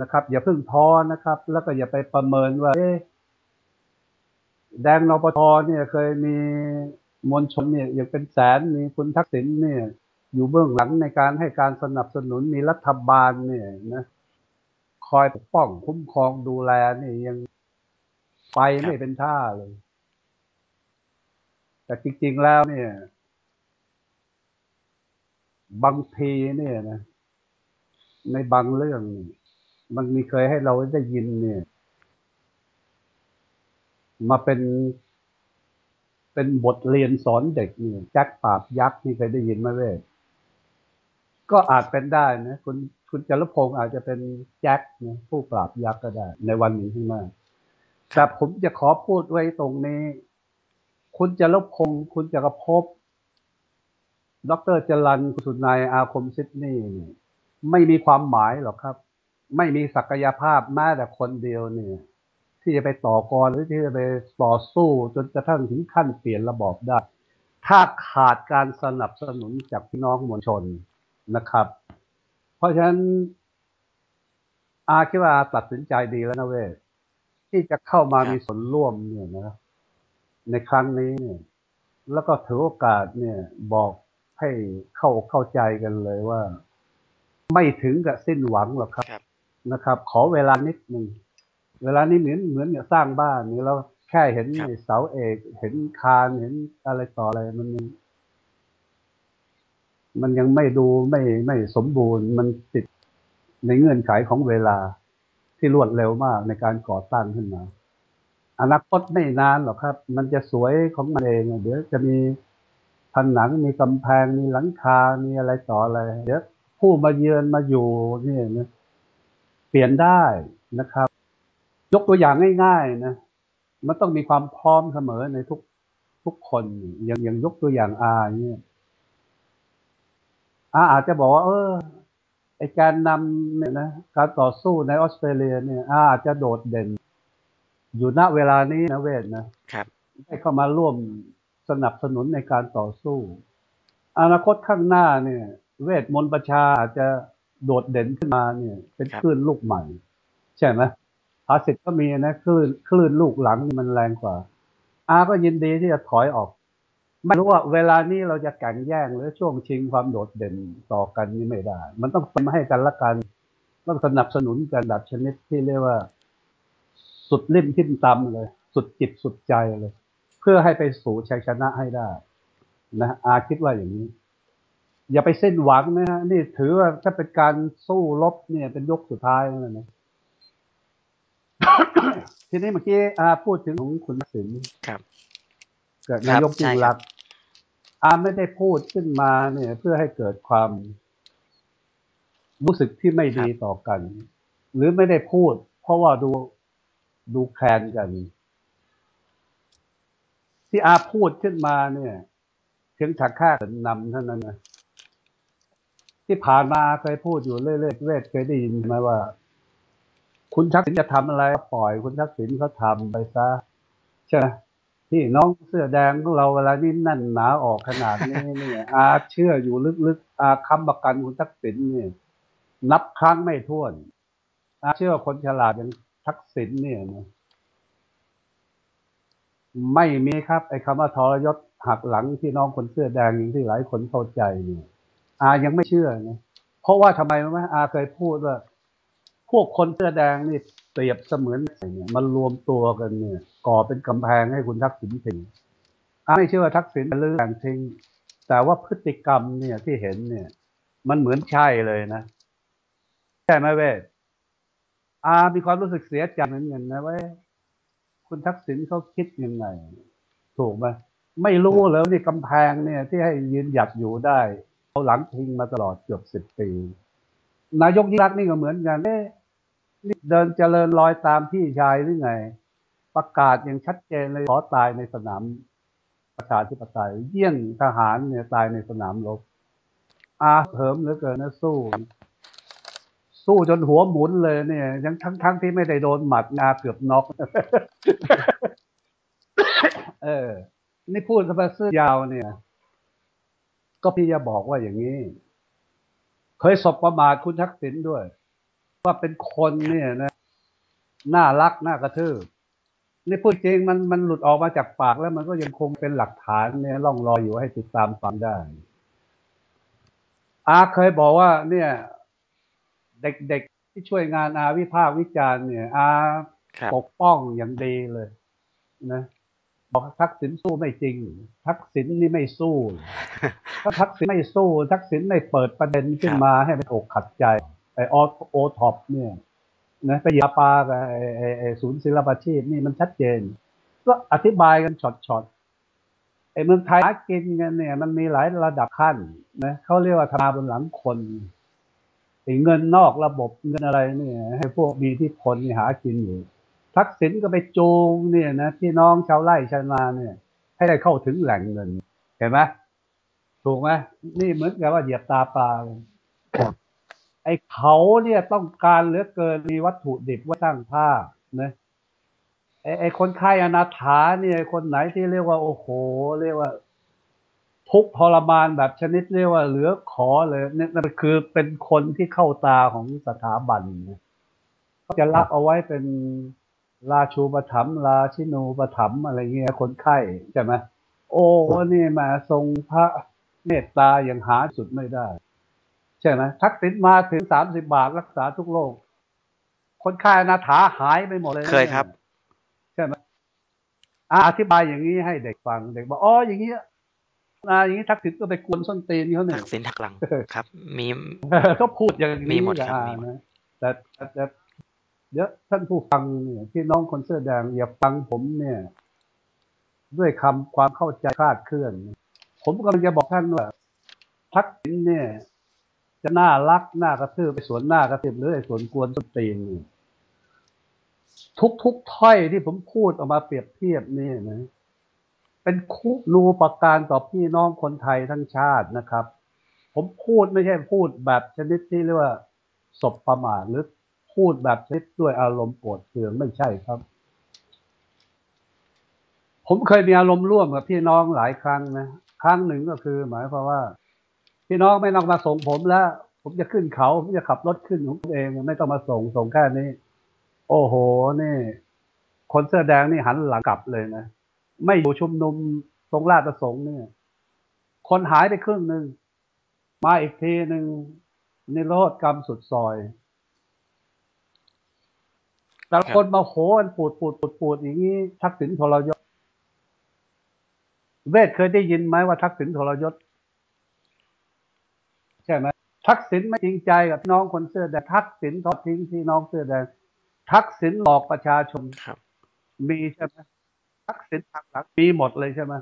นะครับอย่าเพิ่งท้อนะครับแล้วก็อย่าไปประเมินว่าแดงนปชเนี่ยเคยมีมวลชนเนี่ยอย่างเป็นแสนมีคุณทักษิณเนี่ยอยู่เบื้องหลังในการให้การสนับสนุนมีรัฐบาลเนี่ยนะคอยปกป้องคุ้มครองดูแลนี่ยังไปไม่เป็นท่าเลยแต่จริงๆแล้วเนี่ยบางทีเนี่ยนะในบางเรื่องมันมีเคยให้เราได้ยินเนี่ยมาเป็นเป็นบทเรียนสอนเด็กเนี่ยแจ็คปราบยักษ์นี่เคยได้ยินไหมเว้ยก็อาจเป็นได้นะคุณคุณจรพงศ์อาจจะเป็นแจ็คนะผู้ปราบยักษ์ก็ได้ในวันนี้ขึ้นมาแต่ผมจะขอพูดไว้ตรงนี้คุณจรพงศ์คุณจักรภพดร.จรัญคุณสุนัยอาคมซิดนีย์นี่ไม่มีความหมายหรอกครับไม่มีศักยภาพแม้แต่คนเดียวเนี่ยที่จะไปต่อกรหรือที่จะไปต่อสู้จนกระทั่งถึงขั้นเปลี่ยนระบอบได้ถ้าขาดการสนับสนุนจากพี่น้องมวลชนนะครับเพราะฉะนั้นอาคิดว่าตัดสินใจดีแล้วนะเว้ยที่จะเข้ามามีส่วนร่วมเนี่ยนะในครั้งนี้เนี่ยแล้วก็ถือโอกาสเนี่ยบอกให้เข้าเข้าใจกันเลยว่าไม่ถึงกับสิ้นหวังหรอกครับนะครับขอเวลานิดหนึ่งเวลานี้เหมือนเหมือนเนี่ยสร้างบ้านนี่เราแค่เห็นเสาเอกเห็นคานเห็นอะไรต่ออะไรมันมันยังไม่ดูไม่ไม่สมบูรณ์มันติดในเงื่อนไขของเวลาที่รวดเร็วมากในการก่อสร้างขึ้นมาอนาคตไม่นานหรอกครับมันจะสวยของมันเองเดี๋ยวจะมีผนังมีกำแพงมีหลังคามีอะไรต่ออะไรเดี๋ยวผู้มาเยือนมาอยู่นี่นะเปลี่ยนได้นะครับยกตัวอย่างง่ายๆนะมันต้องมีความพร้อมเสมอในทุกทุกคนอย่างอย่างยกตัวอย่างอาเนี่ยอาอาจจะบอกว่าเออไอการนำเนี่ยนะการต่อสู้ในออสเตรเลียเนี่ยอาอาจจะโดดเด่นอยู่ณเวลานี้นะเวทนะครับได้เข้ามาร่วมสนับสนุนในการต่อสู้อนาคตข้างหน้าเนี่ยเวทมนต์ประชาอาจจะโดดเด่นขึ้นมาเนี่ยเป็นคลื่นลูกใหม่ใช่ไหมภาษิตก็มีนะคลื่นคลื่นลูกหลังนี่มันแรงกว่าอาก็ยินดีที่จะถอยออกไม่รู้ว่าเวลานี้เราจะแข่งแย่งหรือช่วงชิงความโดดเด่นต่อกันนี่ไม่ได้มันต้องทำให้กันละกันต้องสนับสนุนกันแบบชนิดที่เรียกว่าสุดลิ่มทิ่มตำเลยสุดจิตสุดใจเลยเพื่อให้ไปสู่ชัยชนะให้ได้นะอาคิดว่าอย่างนี้อย่าไปสิ้นหวังนะฮะนี่ถือว่าถ้าเป็นการสู้รบเนี่ยเป็นยกสุดท้ายนั่นแหละนะ ทีนี้เมื่อกี้อาพูดถึงของคุณทักษิณครับเกิดนายกยิ่งลักษณ์อาไม่ได้พูดขึ้นมาเนี่ยเพื่อให้เกิดความรู้สึกที่ไม่ดีต่อกันหรือไม่ได้พูดเพราะว่าดูดูแคลนกันที่อาพูดขึ้นมาเนี่ยเพียงถักข้ากันนำเท่านั้นนะที่ผ่านมาเคยพูดอยู่เรื่อยๆเวทเคยได้ยินไหมว่าคุณทักษิณจะทำอะไรปล่อยคุณทักษิณเขาทำไปซะใช่ไหมที่น้องเสื้อแดงของเราเวลานี้นั่นหนาออกขนาดนี้เนี่ยอาเชื่ออยู่ลึกๆอาค้ำประกันคุณทักษิณเนี่ยนับครั้งไม่ถ้วนอาเชื่อคนฉลาดอย่างทักษิณเนี่ยนะไม่มีครับไอ้คำว่าทรยศหักหลังที่น้องคนเสื้อแดงที่หลายคนเข้าใจเนี่ยอายังไม่เชื่อนะเพราะว่าทำไมรู้ไหมอาเคยพูดว่าพวกคนเสื้อแดงนี่เปรียบเสมือนเนี่ยมันรวมตัวกันเนี่ยก่อเป็นกำแพงให้คุณทักษิณทิ้งอาไม่เชื่อว่าทักษิณจะลื้อแต่งทิ้งแต่ว่าพฤติกรรมเนี่ยที่เห็นเนี่ยมันเหมือนใช่เลยนะใช่ไหมเวทอามีความรู้สึกเสียใจเหมือนกันนะว่าคุณทักษิณเขาคิดยังไงถูกไหมไม่รู้แล้วนี่กำแพงเนี่ยที่ให้ยืนหยัดอยู่ได้เอาหลังพิงมาตลอดเกือบสิบปี นายกยิ่งรักนี่ก็เหมือนกันนี่เดินเจริญรอยตามพี่ชายหรือไงประกาศอย่างชัดเจนเลยขอตายในสนามประชาธิปไตยเยี่ยงทหารเนี่ยตายในสนามรบอาเหิมเหลือเกินนะสู้สู้จนหัวหมุนเลยเนี่ยยังทั้งทั้งที่ไม่ได้โดนหมัดอาเกือบน็อกเออนี่พูดสเปซยาวเนี่ยก็พี่จะบอกว่าอย่างนี้เคยสบประมาทคุณทักษิณด้วยว่าเป็นคนเนี่ยนะน่ารักน่ากระทืบนี่พูดจริงมันมันหลุดออกมาจากปากแล้วมันก็ยังคงเป็นหลักฐานเนี่ยล่องลอยอยู่ให้ติดตามฟังได้อาเคยบอกว่าเนี่ยเด็กๆที่ช่วยงานอาวิพากษ์วิจารณ์เนี่ยอาปกป้องอย่างดีเลยนะบอกทักษิณสู้ไม่จริงทักษิณนี่ไม่สู้ถ้าทักษิณไม่สู้ทักษิณไม่เปิดประเด็นขึ้นมาให้มันอกขัดใจไอออโอท็อปเนี่ยนะไปยาปากับไอไอไอศูนย์ศิลปาชีพนี่มันชัดเจนก็อธิบายกันช็อตๆไอเมืองไทยหากินกันเนี่ยมันมีหลายระดับขั้นนะเขาเรียกว่าทำบนหลังคนไอเงินนอกระบบเงินอะไรเนี่ยให้พวกมีที่พลหากินอยู่ทักษิณก็ไปโจงเนี่ยนะพี่น้องชาวไร่ชาวนาเนี่ยให้ได้เข้าถึงแหล่งเงินเห็นไหมถูกไหมนี่เหมือนกับว่าเหยียบตาปลาไอ้เขาเนี่ยต้องการเหลือเกินมีวัตถุดิบว่าสร้างภาพนะไอ้ไอ้คนไข้อนาถาเนี่ยคนไหนที่เรียกว่าโอ้โหเรียกว่าทุกทรมานแบบชนิดเรียกว่าเหลือขอเลยเนี่ยนั่นคือเป็นคนที่เข้าตาของสถาบันนะก็จะรับเอาไว้เป็นราชูปถัมภ์ราชินูปถัมภ์อะไรเงี้ยคนไข้ใช่ไหมโอ้นี่มาทรงพระเมตตาอย่างหาสุดไม่ได้ใช่ไหมทักษิณมาถึงสามสิบบาทรักษาทุกโรคคนไข้อนาถาหายไปหมดเลยเคยครับใช่ไหมอธิบายอย่างนี้ให้เด็กฟังเด็กบอกอ๋ออย่างนี้อ่าอย่างนี้ทักษิณก็ไปกวนส้นตีนเขาเนี่ยทักษิณทักหลังครับมีก็พูดอย่างนี้อ่านะแต่แต่เดี๋ยวท่านผู้ฟังเนี่ยพี่น้องคนเสื้อแดงอย่าฟังผมเนี่ยด้วยคำความเข้าใจคลาดเคลื่อนผมกำลังจะบอกท่านว่าทักษิณเนี่ยจะน่ารักน่ากระตือไปสวนหน้ากระตือหรือไอ้สวนกวนสตรีนทุกทุกถ้อยที่ผมพูดออกมาเปรียบเทียบเนี่ยนะเป็นคุณูปการต่อพี่น้องคนไทยทั้งชาตินะครับผมพูดไม่ใช่พูดแบบชนิดที่เรียกว่าสบประมาทหรือพูดแบบชนิดด้วยอารมณ์โกรธเคืองไม่ใช่ครับผมเคยมีอารมณ์ร่วมกับพี่น้องหลายครั้งนะครั้งหนึ่งก็คือหมายความว่าพี่น้องไม่ต้องมาส่งผมแล้วผมจะขึ้นเขาผมจะขับรถขึ้นของผมเองไม่ต้องมาส่งส่งแค่นี้โอ้โหนี่คนเสื้อแดงนี่หันหลังกลับเลยนะไม่อยู่ชุมนุมตรงราชประสงค์เนี่ยคนหายไปครึ่งหนึ่งมาอีกทีหนึ่งนิโรธกรรมสุดซอยแต่คนมาโหนปูดปูดปูดปูดอย่างนี้ทักษิณทรยศเวทเคยได้ยินไหมว่าทักษิณทรยศใช่ไหมทักษิณไม่จริงใจกับน้องคนเสื้อแดงทักษิณทอดทิ้งพี่น้องเสื้อแดงทักษิณหลอกประชาชนครับมีใช่ไหมทักษิณทักหลักมีหมดเลยใช่ไหม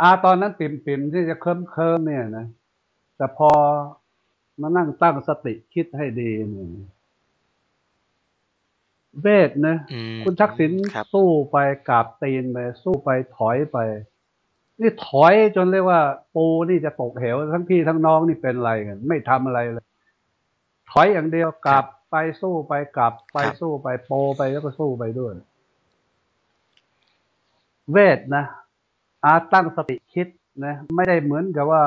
อาตอนนั้นปิ่มปิ่มที่จะเคลิ้มเคลิ้มเนี่ยนะแต่พอมานั่งตั้งสติคิดให้ดีเนี่ยเวทนะคุณทักษิณสู้ไปกราบตีนไปสู้ไปถอยไปนี่ถอยจนเรียกว่าปูนี่จะตกเหวทั้งพี่ทั้งน้องนี่เป็นไรกันไม่ทำอะไรเลยถอยอย่างเดียวกลับไปสู้ไปกลับไปสู้ไปโปไปแล้วก็สู้ไปด้วยเวทนะอาตั้งสติคิดนะไม่ได้เหมือนกับว่า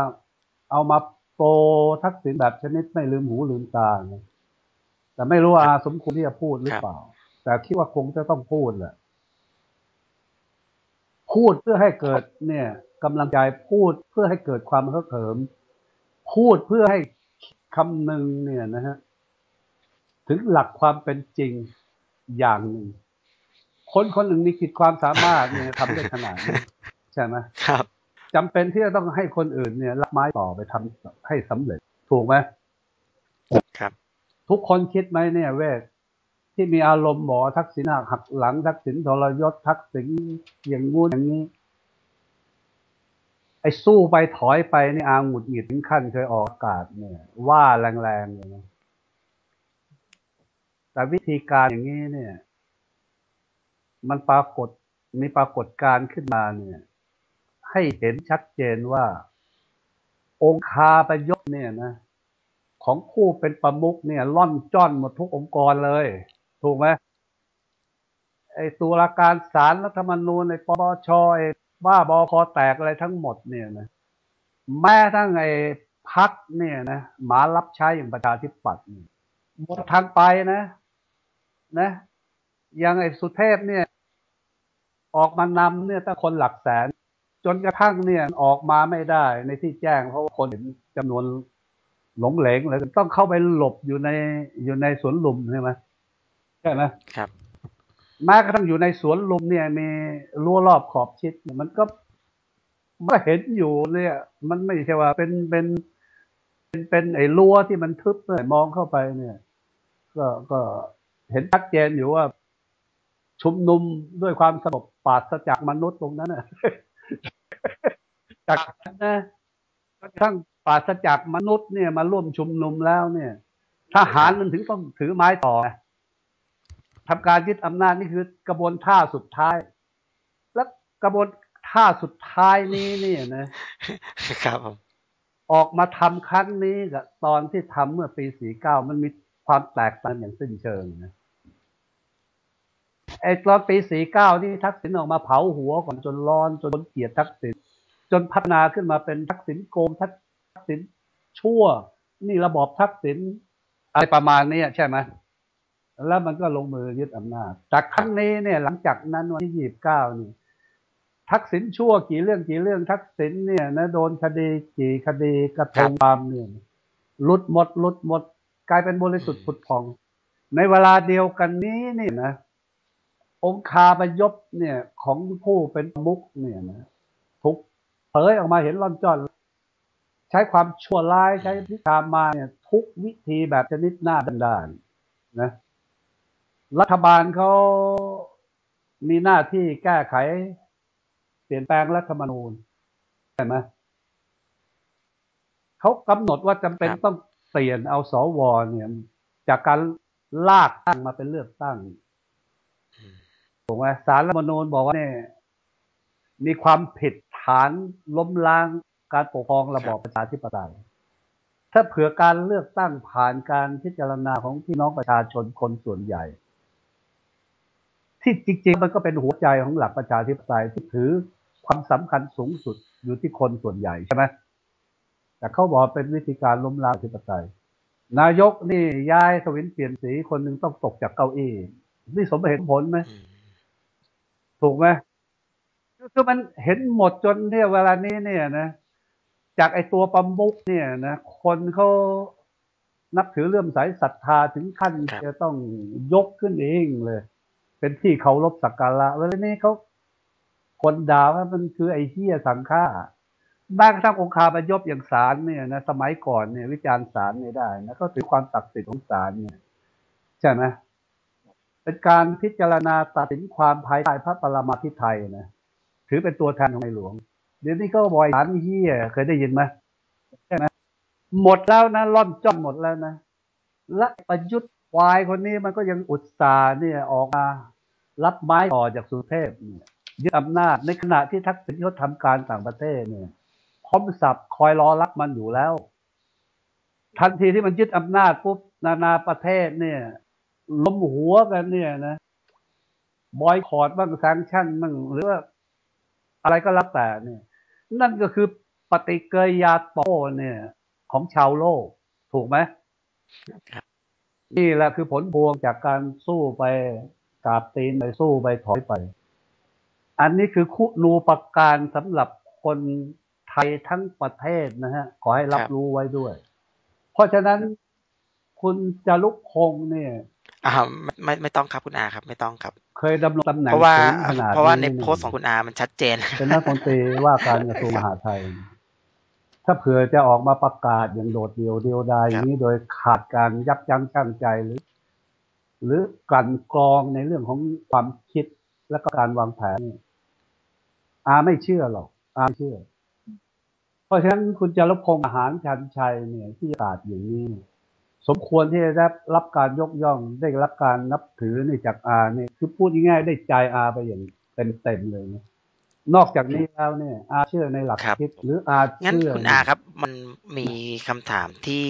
เอามาโปทักษิณแบบชนิดไม่ลืมหูลืมตานะแต่ไม่รู้ว่าสมควรที่จะพูดหรือเปล่าแต่คิดว่าคงจะต้องพูดแหละพูดเพื่อให้เกิดเนี่ยกำลังใจพูดเพื่อให้เกิดความฮึกเหิมพูดเพื่อให้คำหนึ่งเนี่ยนะฮะถึงหลักความเป็นจริงอย่างหนึ่งคนคนหนึ่งมีขีดความสามารถเนี่ยทำได้ขนาดนี้ใช่ไหมครับจำเป็นที่จะต้องให้คนอื่นเนี่ยรับไม้ต่อไปทำให้สำเร็จถูกไหมครับทุกคนคิดไหมเนี่ยเวทที่มีอารมณ์หมอทักษิณหักหลังทักษิณทรยศทักษิณอย่างงู้นอย่างนี้ ไอ้สู้ไปถอยไปนี่อาหงุดหงิดถึงขั้นเคยออกอากาศเนี่ยว่าแรงๆเลยนะแต่วิธีการอย่างนี้เนี่ยมันปรากฏมีปรากฏการณ์ขึ้นมาเนี่ยให้เห็นชัดเจนว่าองคาพยพเนี่ยนะของผู้เป็นประมุขเนี่ยล่อนจ้อนหมดทุกองค์กรเลยถูกไหมไอ้ตุลาการศาลรัฐธรรมนูญไอ้ปปช.ไอ้บ้าบอคอแตกอะไรทั้งหมดเนี่ยนะแม้ทั้งไอ้พรรคเนี่ยนะหมารับใช้อย่างประชาธิปัตย์หมดทางไปนะนะอย่างไอ้สุเทพเนี่ยออกมานำเนี่ยตั้งคนหลักแสนจนกระทั่งเนี่ยออกมาไม่ได้ในที่แจ้งเพราะคนเห็นจำนวนหลงเหลงเลยต้องเข้าไปหลบอยู่ในอยู่ในสวนลุมใช่ไหมใช่ไหมครับแม้กระทั่งอยู่ในสวนลุมเนี่ยมีรั้วรอบขอบชิดมันก็ไม่เห็นอยู่เนี่ยมันไม่ใช่ว่าเป็นเป็นเป็นเป็นไอ้รั้วที่มันทึบเลยมองเข้าไปเนี่ยก็ก็เห็นชัดเจนอยู่ว่าชุมนุมด้วยความสงบปราศจากมนุษย์ตรงนั้นนะจากนั้นนะทั้งปราศจากมนุษย์เนี่ยมาร่วมชุมนุมแล้วเนี่ยทหารมันถึงต้องถือไม้ต่อทำการยึดอำนาจนี่คือกระบวนท่าสุดท้ายและกระบวนท่าสุดท้ายนี้เนี่ยนะครับออกมาทำครั้งนี้กับตอนที่ทำเมื่อปีสี่สิบเก้ามันมีความแตกต่างอย่างสิ้นเชิงนะไอ้ตอนปีสี่สิบเก้าที่ทักษิณออกมาเผาหัวก่อนจนร้อนจนเกลียดทักษิณจนพัฒนาขึ้นมาเป็นทักษิณโกงทักษิณชั่วนี่ระบอบทักษิณอะไรประมาณนี้ใช่ไหมแล้วมันก็ลงมือยึดอำนาจจากครั้งนี้เนี่ยหลังจากนั้นวันที่ยี่สิบเก้านี่ทักษิณชั่วกี่เรื่องกี่เรื่องทักษิณเนี่ยนะโดนคดีกี่คดีกระทงความเนี่ยลุดหมดลุดหมดกลายเป็นบริสุทธิ์ผุดผ่องในเวลาเดียวกันนี้นี่นะองคาพยพเนี่ยของผู้เป็นประมุขเนี่ยนะถูกเผยออกมาเห็นร่อนจ้อนใช้ความชั่วร้ายใช้วิชามาเนี่ยทุกวิธีแบบชนิดหน้าด้านๆนะรัฐบาลเขามีหน้าที่แก้ไขเปลี่ยนแปลงรัฐธรรมนูญใช่ไหมเขากำหนดว่าจำเป็นต้องเปลี่ยนเอาสวเนี่ยจากการลากตั้งมาเป็นเลือกตั้งถูกไหมศาลรัฐธรรมนูญบอกว่าเนี่ยมีความผิดฐานล้มล้างการปกครองระบอบประชาธิปไตยถ้าเผื่อการเลือกตั้งผ่านการพิจารณาของพี่น้องประชาชนคนส่วนใหญ่ที่จริงๆมันก็เป็นหัวใจของหลักประชาธิปไตยที่ถือความสำคัญสูงสุดอยู่ที่คนส่วนใหญ่ใช่ไหมแต่เขาบอกเป็นวิธีการล้มล้างประชาธิปไตยนายกนี่ย้ายสวินเปลี่ยนสีคนหนึ่งต้องตกจากเก้าอี้นี่สมเหตุผลไหมถูกไหมคือมันเห็นหมดจนเนี่ยเวลานี้เนี่ยนะจากไอตัวประมุขเนี่ยนะคนเขานับถือเลื่อมใสศรัทธาถึงขั้นจะต้องยกขึ้นเองเลยเป็นที่เคารพสักการะแล้วนี่เขาคนด่าว่ามันคือไอเหี้ยสังฆาแม้กระทั่งองคาพยพอย่างศาลเนี่ยนะสมัยก่อนเนี่ยวิจารณ์ศาลไม่ได้นะเขาถือความศักดิ์สิทธิ์ของศาลเนี่ยใช่ไหมเป็นการพิจารณาตัดสินความภายใต้พระปรมาภิไธยนะถือเป็นตัวแทนของในหลวงเดี๋ยวนี้ก็บ่อยสารเฮียเคยได้ยินไหมใช่ไหมหมดแล้วนะล่อนจ้อนหมดแล้วนะและประยุทธ์วายคนนี้มันก็ยังอุตส่าห์เนี่ยออกมารับไม้ต่อจากสุเทพเนี่ยยึดอำนาจในขณะที่ทักษิณเขาทำการต่างประเทศเนี่ยคอมสับคอยรอรับมันอยู่แล้วทันทีที่มันยึดอำนาจปุ๊บนานาประเทศเนี่ยล้มหัวกันเนี่ยนะบอยคอตบ้างแซงชั่นบ้างหรือว่าอะไรก็รับแต่เนี่ยนั่นก็คือปฏิกิริยาโต้เนี่ยของชาวโลกถูกไหมนี่แหละคือผลพวงจากการสู้ไปกราบตีนไปสู้ไปถอยไปอันนี้คือคุณูปการสำหรับคนไทยทั้งประเทศนะฮะขอให้รับรู้ไว้ด้วยเพราะฉะนั้นคุณจารุพงษ์เนี่ยอ่าไม่ไม่ไม่ต้องครับคุณอาครับไม่ต้องครับเคยดำรงตำแหน่งเพราะว่าเพราะว่าในโพสต์ของคุณอามันชัดเจนเป็นรัฐมนตรีว่าการกระทรวงมหาดไทยถ้าเผื่อจะออกมาประกาศอย่างโดดเดี่ยวเดียวดายอย่างนี้โดยขาดการยับยั้งชั่งใจหรือหรือการกรองในเรื่องของความคิดและการวางแผนอาไม่เชื่อหรอกอาเชื่อ ราะฉะนั้นคุณจารพงษ์อาหารชันชัยเนี่ยที่ศาสตร์อย่างนี้สมควรที่จะได้รับการยกย่องได้รับการนับถือในจากอาเนี่ยคือพูดง่ายๆได้ใจอาไปอย่างเต็มๆเลยนะนอกจากนี้แล้วเนี่ยอาเชื่อในหลักคิดหรืออาเชื่องั้นคุณอาครับมันมีคำถามที่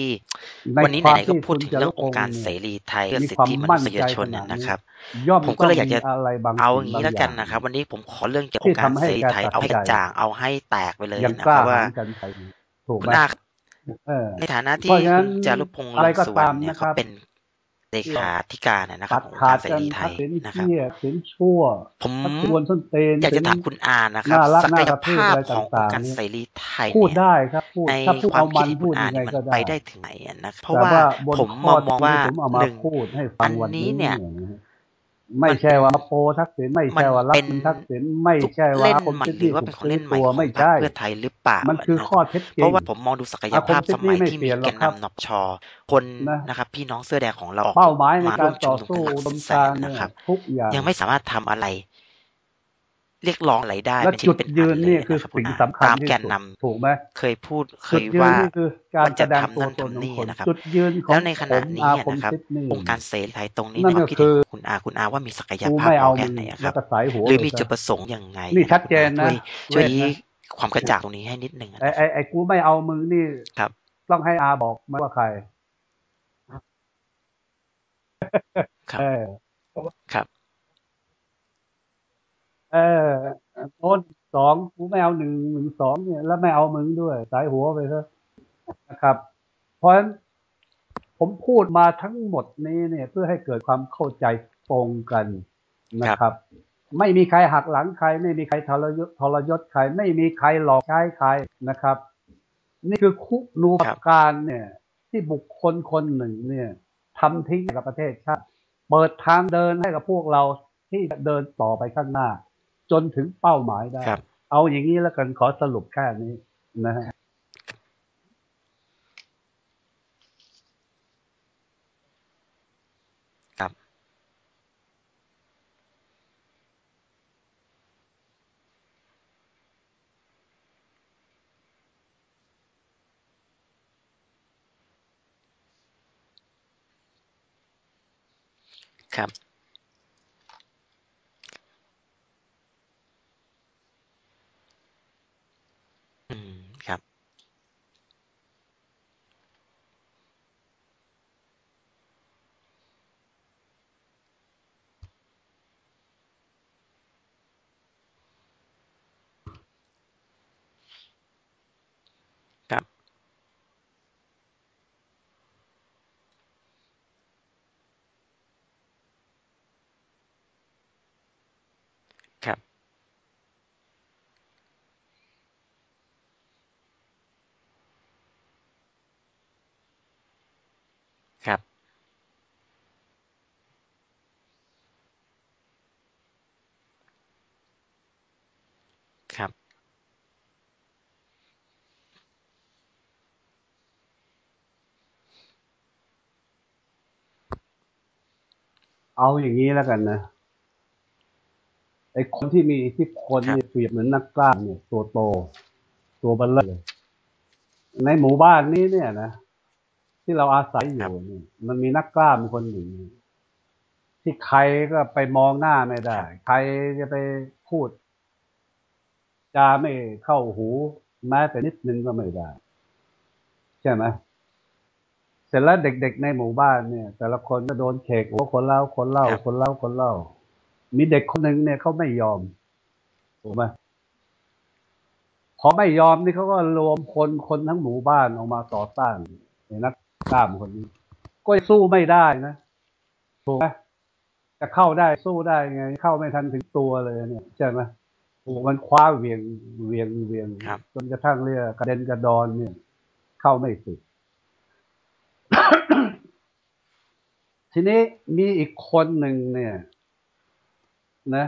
วันนี้ไหนๆก็พูดถึงเรื่ององค์การเสรีไทยเรื่องสิทธิมนุษยชนนะครับผมก็เลยอยากจะเอาอย่างนี้แล้วกันนะครับวันนี้ผมขอเรื่องเกี่ยวกับองค์การเสรีไทยเอาให้จางเอาให้แตกไปเลยนะครับว่าคุณอาในฐานะที่คุณจารุพงษ์เรืองสุวรรณเนี่ยเขาเป็นเลขาธิการนะครับขององค์การเสรีไทยนะครับผมอยากจะถามคุณอานะครับศักยภาพขององค์การเสรีไทยในความคิดของคุณอาเนี่ยมันไปได้ถึงไหนนะครับเพราะว่าผมมองว่าหนึ่งอันนี้เนี่ยไม่ใช่ว่าโปทักษิณไม่ใช่ว่ารับทักษิณไม่ใช่ว่าคนที่ถือว่าเป็นคนเล่นใหม่ของเพื่อไทยหรือเปล่ามันคือข้อเท็จจริงเพราะว่าผมมองดูศักยภาพสมัยที่มีแกนนำนปช.คนนะครับพี่น้องเสื้อแดงของเราเป้าหมายในการต่อสู้อุดมการณ์นะครับยังไม่สามารถทำอะไรเรียกร้องอะไรได้เป็นที่เป็นอันเลยนะครับคุณอาตามแกนนำถูกไหมเคยพูดเคยว่าว่าจะทำนั่นทำนี่นะครับแล้วในขณะนี้นะครับองค์การเสรีไทยตรงนี้ในความคิดของคุณอาคุณอาว่ามีศักยภาพแค่ไหนครับหรือมีจุดประสงค์ยังไงนี่ชัดเจนนะช่วยความกระจ่างตรงนี้ให้นิดหนึ่งไอ้ไอ้ไอ้กูไม่เอามึงนี่ต้องให้อาบอกมาว่าใครครับเออต้นสองกูไม่เอาหนึ่งหนึ่งสองเนี่ยแล้วไม่เอามึงด้วยสายหัวไปซะนะครับเพราะฉะนั้นผมพูดมาทั้งหมดนี้เนี่ยเพื่อให้เกิดความเข้าใจตรงกันนะครับไม่มีใครหักหลังใครไม่มีใครทรยศทรยศใครไม่มีใครหลอกใช้ใครนะครับนี่คือคุณูปการเนี่ยที่บุคคลคนหนึ่งเนี่ยทำทิ้งกับประเทศชาติเปิดทางเดินให้กับพวกเราที่เดินต่อไปข้างหน้าจนถึงเป้าหมายได้เอาอย่างนี้แล้วกันขอสรุปแค่นี้นะฮะครับครับครับครับครับเอาอย่างนี้แล้วกันนะไอ้คนที่มีอิทธิพลเนี่ยเปรียบเหมือนนักกล้าเนี่ยตัวโตตัวเบลเลอร์เลยในหมู่บ้านนี้เนี่ยนะที่เราอาศัยอยู่มันมีนักกล้ามีคนหนึ่งที่ใครก็ไปมองหน้าไม่ได้ใครจะไปพูดจะไม่เข้าหูแม้แต่นิดนึงก็ไม่ได้ใช่ไหมเสร็จแล้วเด็กๆในหมู่บ้านเนี่ยแต่ละคนก็โดนเขกหัวคนเล่าคนเล่าคนเล่าคนเล่ามีเด็กคนหนึ่งเนี่ยเขาไม่ยอมถูกไหมพอไม่ยอมนี่เขาก็รวมคนคนทั้งหมู่บ้านออกมาต่อต้านไอ้นักกล้ามคนนี้ก็สู้ไม่ได้นะถูกไหมจะเข้าได้สู้ได้ไงเข้าไม่ทันถึงตัวเลยเนี่ยใช่ไหมถูกมันคว้าเวียงเวียงเวียงจนกระทั่งเรียกกระเด็นกระดอนเนี่ยเข้าไม่ติด ทีนี้มีอีกคนหนึ่งเนี่ยนะ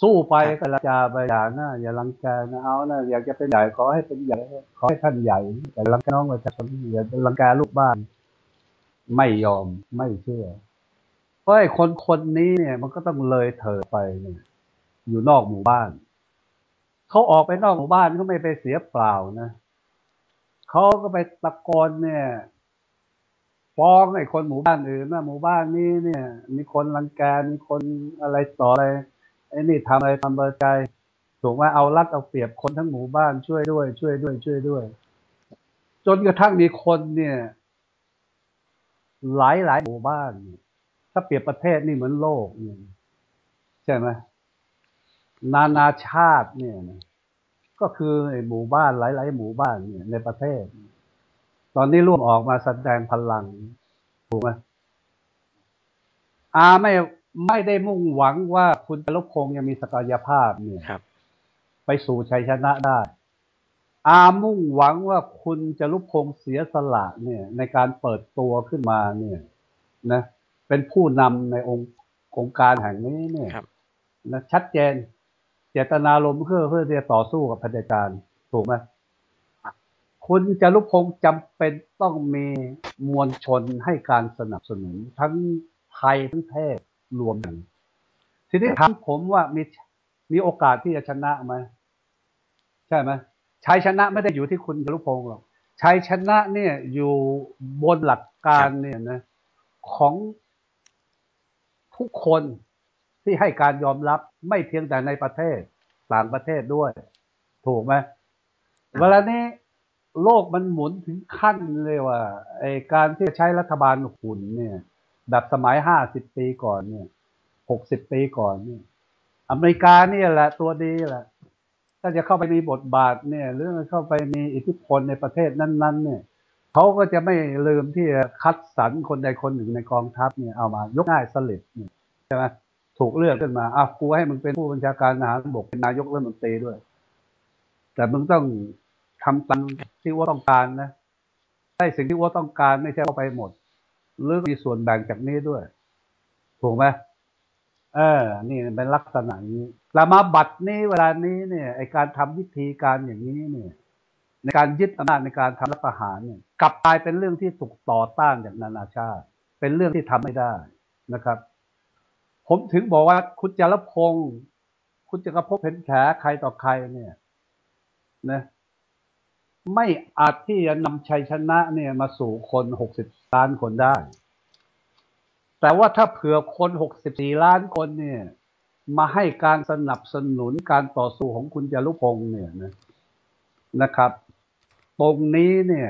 สู้ไปก็ละจาไปอย่านะอย่าลังแกนะเอานะอยากจะเป็นใหญ่ขอให้เป็นใหญ่ขอให้ท่านใหญ่แต่ลังแกน้องประชาชนอย่าลังแกลูกบ้านไม่ยอมไม่เชื่อเพราะไอ้คนคนนี้เนี่ยมันก็ต้องเลยเถิดไปอยู่นอกหมู่บ้าน เขาออกไปนอกหมู่บ้านก็ไม่ไปเสียเปล่านะเขาก็ไปตะโกนเนี่ยฟ้องไอ้คนหมู่บ้านอื่นนะหมู่บ้านนี้เนี่ยมีคนรังแกมีคนอะไรต่ออะไรไอ้นี่ทำอะไรทำเบอร์ใจถูกว่าเอารัดเอาเปรียบคนทั้งหมู่บ้านช่วยด้วยช่วยด้วยช่วยด้วยจนกระทั่งมีคนเนี่ยหลายหลายหมู่บ้านถ้าเปรียบประเทศนี่เหมือนโลกเนี่ยใช่ไหมนานาชาติเนี่ยก็คือไอ้หมู่บ้านหลายๆหมู่บ้านเนี่ยในประเทศตอนนี้ร่วมออกมาแสดงพลังถูกไหมอาไม่ไม่ได้มุ่งหวังว่าคุณจะลบคงยังมีศักยภาพเนี่ยไปสู่ชัยชนะได้อามุ่งหวังว่าคุณจะลุกคงเสียสละเนี่ยในการเปิดตัวขึ้นมาเนี่ยนะเป็นผู้นำในองค์องค์การแห่งนี้เนี่ยนะชัดเจนเจตนารมณ์เพื่อเพื่อจะต่อสู้กับเผด็จการถูกไหมคุณจะลุกคงจำเป็นต้องมีมวลชนให้การสนับสนุนทั้งไทยทั้งเทศรวมกันทีนี้ถามผมว่ามีมีโอกาสที่จะชนะไหมใช่ไหมชัยชนะไม่ได้อยู่ที่คุณจตุพงศ์หรอกชัยชนะเนี่ยอยู่บนหลักการเนี่ยนะของทุกคนที่ให้การยอมรับไม่เพียงแต่ในประเทศต่างประเทศด้วยถูกไหมเวลานี้โลกมันหมุนถึงขั้นเลยว่าไอ้การที่ใช้รัฐบาลหุ่นเนี่ยแบบสมัยห้าสิบปีก่อนเนี่ยหกสิบปีก่อนเนี่ยอเมริกาเนี่ยแหละตัวดีแหละถ้าจะเข้าไปมีบทบาทเนี่ยหรือเข้าไปมีอิทธิพลในประเทศนั้นๆเนี่ยเขาก็จะไม่ลืมที่จะคัดสรรคนใดคนหนึ่งในกองทัพเนี่ยเอามายกง่ายสลิดเนี่ยใช่ไหมถูกเลือกขึ้นมาอ่ะกูให้มึงเป็นผู้บัญชาการทหารบกเป็นนายกรัฐมนตรีด้วยแต่มึงต้องทำตามที่ว่าต้องการนะได้สิ่งที่ว่าต้องการไม่ใช่ว่าไปหมดหรือมีส่วนแบ่งจากนี้ด้วยถูกไหมเออนี่เป็นลักษณะนี้แล้วมาบัดนี้เวลานี้เนี่ยไอการทำวิธีการอย่างนี้เนี่ยในการยึดอำนาจในการทำรัฐประหารเนี่ยกลับกลายเป็นเรื่องที่ถูกต่อต้านจากนานาชาติเป็นเรื่องที่ทำไม่ได้นะครับผมถึงบอกว่าคุณจะรับคงคุณจะกระพบเห็นแผลใครต่อใครเนี่ยนะไม่อาจที่จะนำชัยชนะเนี่ยมาสู่คนหกสิบล้านคนได้แต่ว่าถ้าเผื่อคนหกสิบสี่ล้านคนเนี่ยมาให้การสนับสนุนการต่อสู้ของคุณจตุพงศ์เนี่ยนะนะครับตรงนี้เนี่ย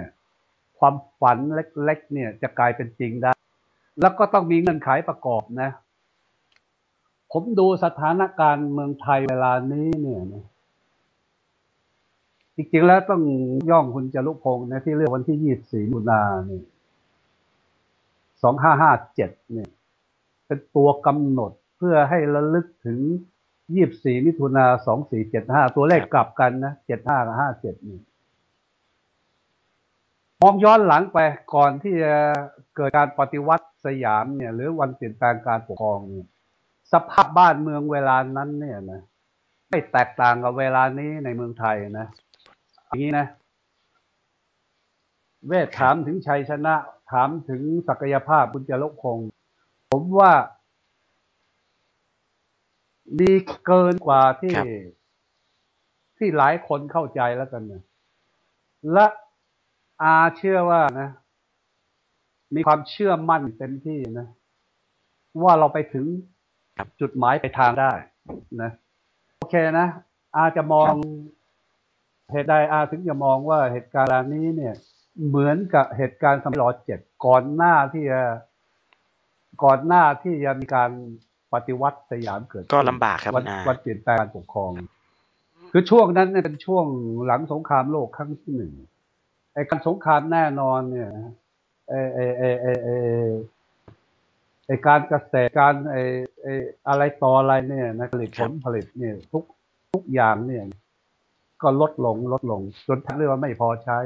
ความฝันเล็กๆเนี่ยจะกลายเป็นจริงได้แล้วก็ต้องมีเงื่อนไขประกอบนะผมดูสถานการณ์เมืองไทยเวลานี้เนี่ยนะจริงๆแล้วต้องย่องคุณจตุพงศ์นะที่เลือกวันที่ยี่สิบสี่มิถุนายนเนี่ยสองพันห้าร้อยห้าสิบเจ็ดเนี่ยเป็นตัวกำหนดเพื่อให้ระลึกถึงยี่สิบสี่มิถุนาสองพันสี่ร้อยเจ็ดสิบห้าตัวเลขกลับกันนะเจ็ดสิบห้ากับห้าสิบเจ็ดนี่มองย้อนหลังไปก่อนที่จะเกิดการปฏิวัติสยามเนี่ยหรือวันเปลี่ยนแปลงการปกครองสภาพบ้านเมืองเวลานั้นเนี่ยนะไม่แตกต่างกับเวลานี้ในเมืองไทยนะอย่างนี้นะเวทถามถึงชัยชนะถามถึงศักยภาพคุณจตุพงศ์ผมว่าดีเกินกว่าที่ที่หลายคนเข้าใจแล้วกันนะและอาเชื่อว่านะมีความเชื่อมั่นเต็มที่นะว่าเราไปถึงจุดหมายไปทางได้นะโอเคนะอาจะมองเหตุใดอาถึงจะมองว่าเหตุการณ์นี้เนี่ยเหมือนกับเหตุการณ์สมัยรอเจ็ดก่อนหน้าที่จะก่อนหน้าที่จะมีการปฏิวัติสยามเกิดก็ลำบากครับวันเปลี่ยนแปลงการปกครองคือช่วงนั้นเนี่ยเป็นช่วงหลังสงครามโลกครั้งที่หนึ่งไอ้การสงครามแน่นอนเนี่ยไอ้ไอ้ไอ้ไอ้ไอ้ไอ้การเกษตรการไอ้ไอ้อะไรต่ออะไรเนี่ยนะผลิตผลผลิตเนี่ยทุกทุกอย่างเนี่ยก็ลดลงลดลงจนเรียกว่าไม่พอใช้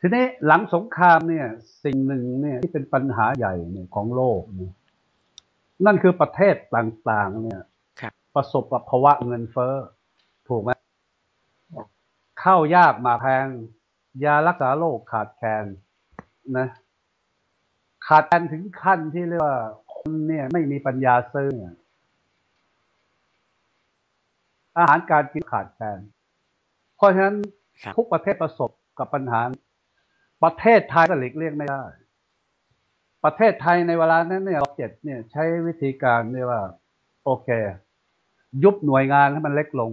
ทีนี้หลังสงครามเนี่ยสิ่งหนึ่งเนี่ยที่เป็นปัญหาใหญ่เนี่ยของโลกเนี่ยนั่นคือประเทศต่างๆเนี่ยประสบกับภาวะเงินเฟ้อถูกไหมข้าวยากหมากแพงยารักษาโรคขาดแคลนนะขาดแคลนถึงขั้นที่เรียกว่าคนเนี่ยไม่มีปัญญาซื้อ อาหารการกินขาดแคลนเพราะฉะนั้นทุกประเทศประสบกับปัญหาประเทศไทยก็หลีกเลี่ยงไม่ได้ประเทศไทยในเวลานั้นเนี่ยเจ็ดเนี่ยใช้วิธีการเนี่ยว่าโอเคยุบหน่วยงานให้มันเล็กลง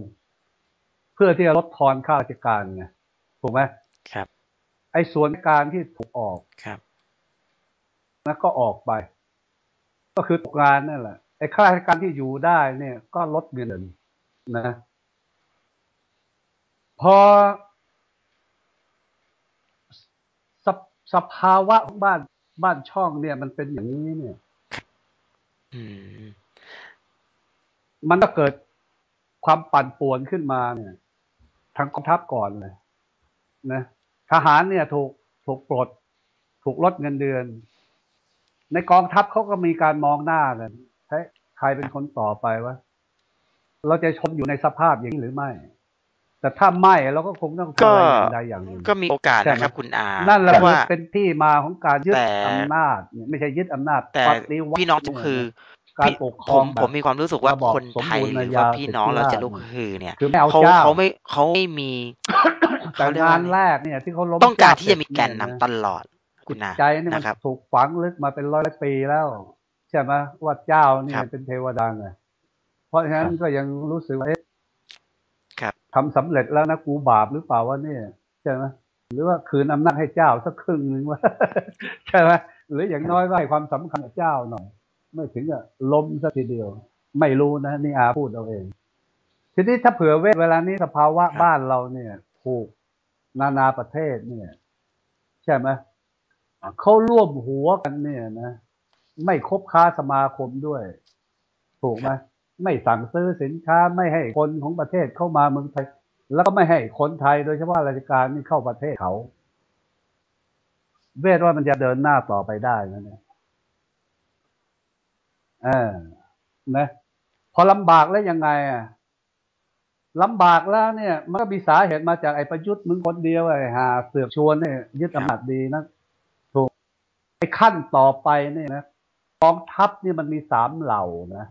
เพื่อที่จะลดทอนค่าราชการไงถูกไหมครับไอ้ส่วนการที่ถูกออกครับแล้วก็ออกไปก็คือตกงานนั่นแหละไอ้ข้าราชการที่อยู่ได้เนี่ยก็ลดเงินเดือนนะพอสสภาวะของบ้านบ้านช่องเนี่ยมันเป็นอย่างนี้เนี่ยมันก็เกิดความปั่นป่วนขึ้นมาเนี่ยทางกองทัพก่อนเลยนะทหารเนี่ยถูกถูกปลดถูกลดเงินเดือนในกองทัพเขาก็มีการมองหน้ากันใครเป็นคนต่อไปวะเราจะชมอยู่ในสภาพอย่างนี้หรือไม่แต่ถ้าไม่เราก็คงต้องทำอะไรใดอย่างหนึ่งก็มีโอกาสนะครับคุณอานั่นแหละว่าเป็นที่มาของการยึดอำนาจไม่ใช่ยึดอำนาจแต่พี่น้องทุกคือการปกครองผมมีความรู้สึกว่าคนไทยหรือว่าพี่น้องเราจะลุกฮือเนี่ยเขาเขาไม่เขาไม่มีแต่งานแรกเนี่ยที่เขาล้มต้องการที่จะมีแกนนำตลอดคุณอาใจนี่มันถูกฝังลึกมาเป็นร้อยปีแล้วใช่ไหมว่าเจ้านี่เป็นเทวดาไงเพราะฉะนั้นก็ยังรู้สึกว่าทำสำเร็จแล้วนะกูบาปหรือเปล่าวะเนี่ยใช่ไหมหรือว่าคืนอำนาจให้เจ้าสักครึ่งหนึ่งวะใช่ไหมหรืออย่างน้อยก็ให้ความสำคัญกับเจ้าหน่อยไม่ถึงอะล้มสักทีเดียวไม่รู้นะนี่อาพูดเอาเองทีนี้ถ้าเผื่อเวทเวลานี้สภาวะบ้านเราเนี่ยถูกนานาประเทศเนี่ยใช่ไหมเขาร่วมหัวกันเนี่ยนะไม่คบค้าสมาคมด้วยถูกไหมไม่สั่งซื้อสินค้าไม่ให้คนของประเทศเข้ามาเมืองไทยแล้วก็ไม่ให้คนไทยโดยเฉพาะราชการนี่เข้าประเทศเขาเวทว่ามันจะเดินหน้าต่อไปได้นะเนี่ยเออนะพอลำบากแล้วยังไงอ่ะลำบากแล้วเนี่ยมันก็มีสาเหตุมาจากไอ้ประยุทธ์มึงคนเดียวไอ้หาเสือกชวนเนี่ยยึดอำนาจดีนะถูกไอ้ขั้นต่อไปเนี่ยนะกองทัพนี่มันมีสามเหล่านะ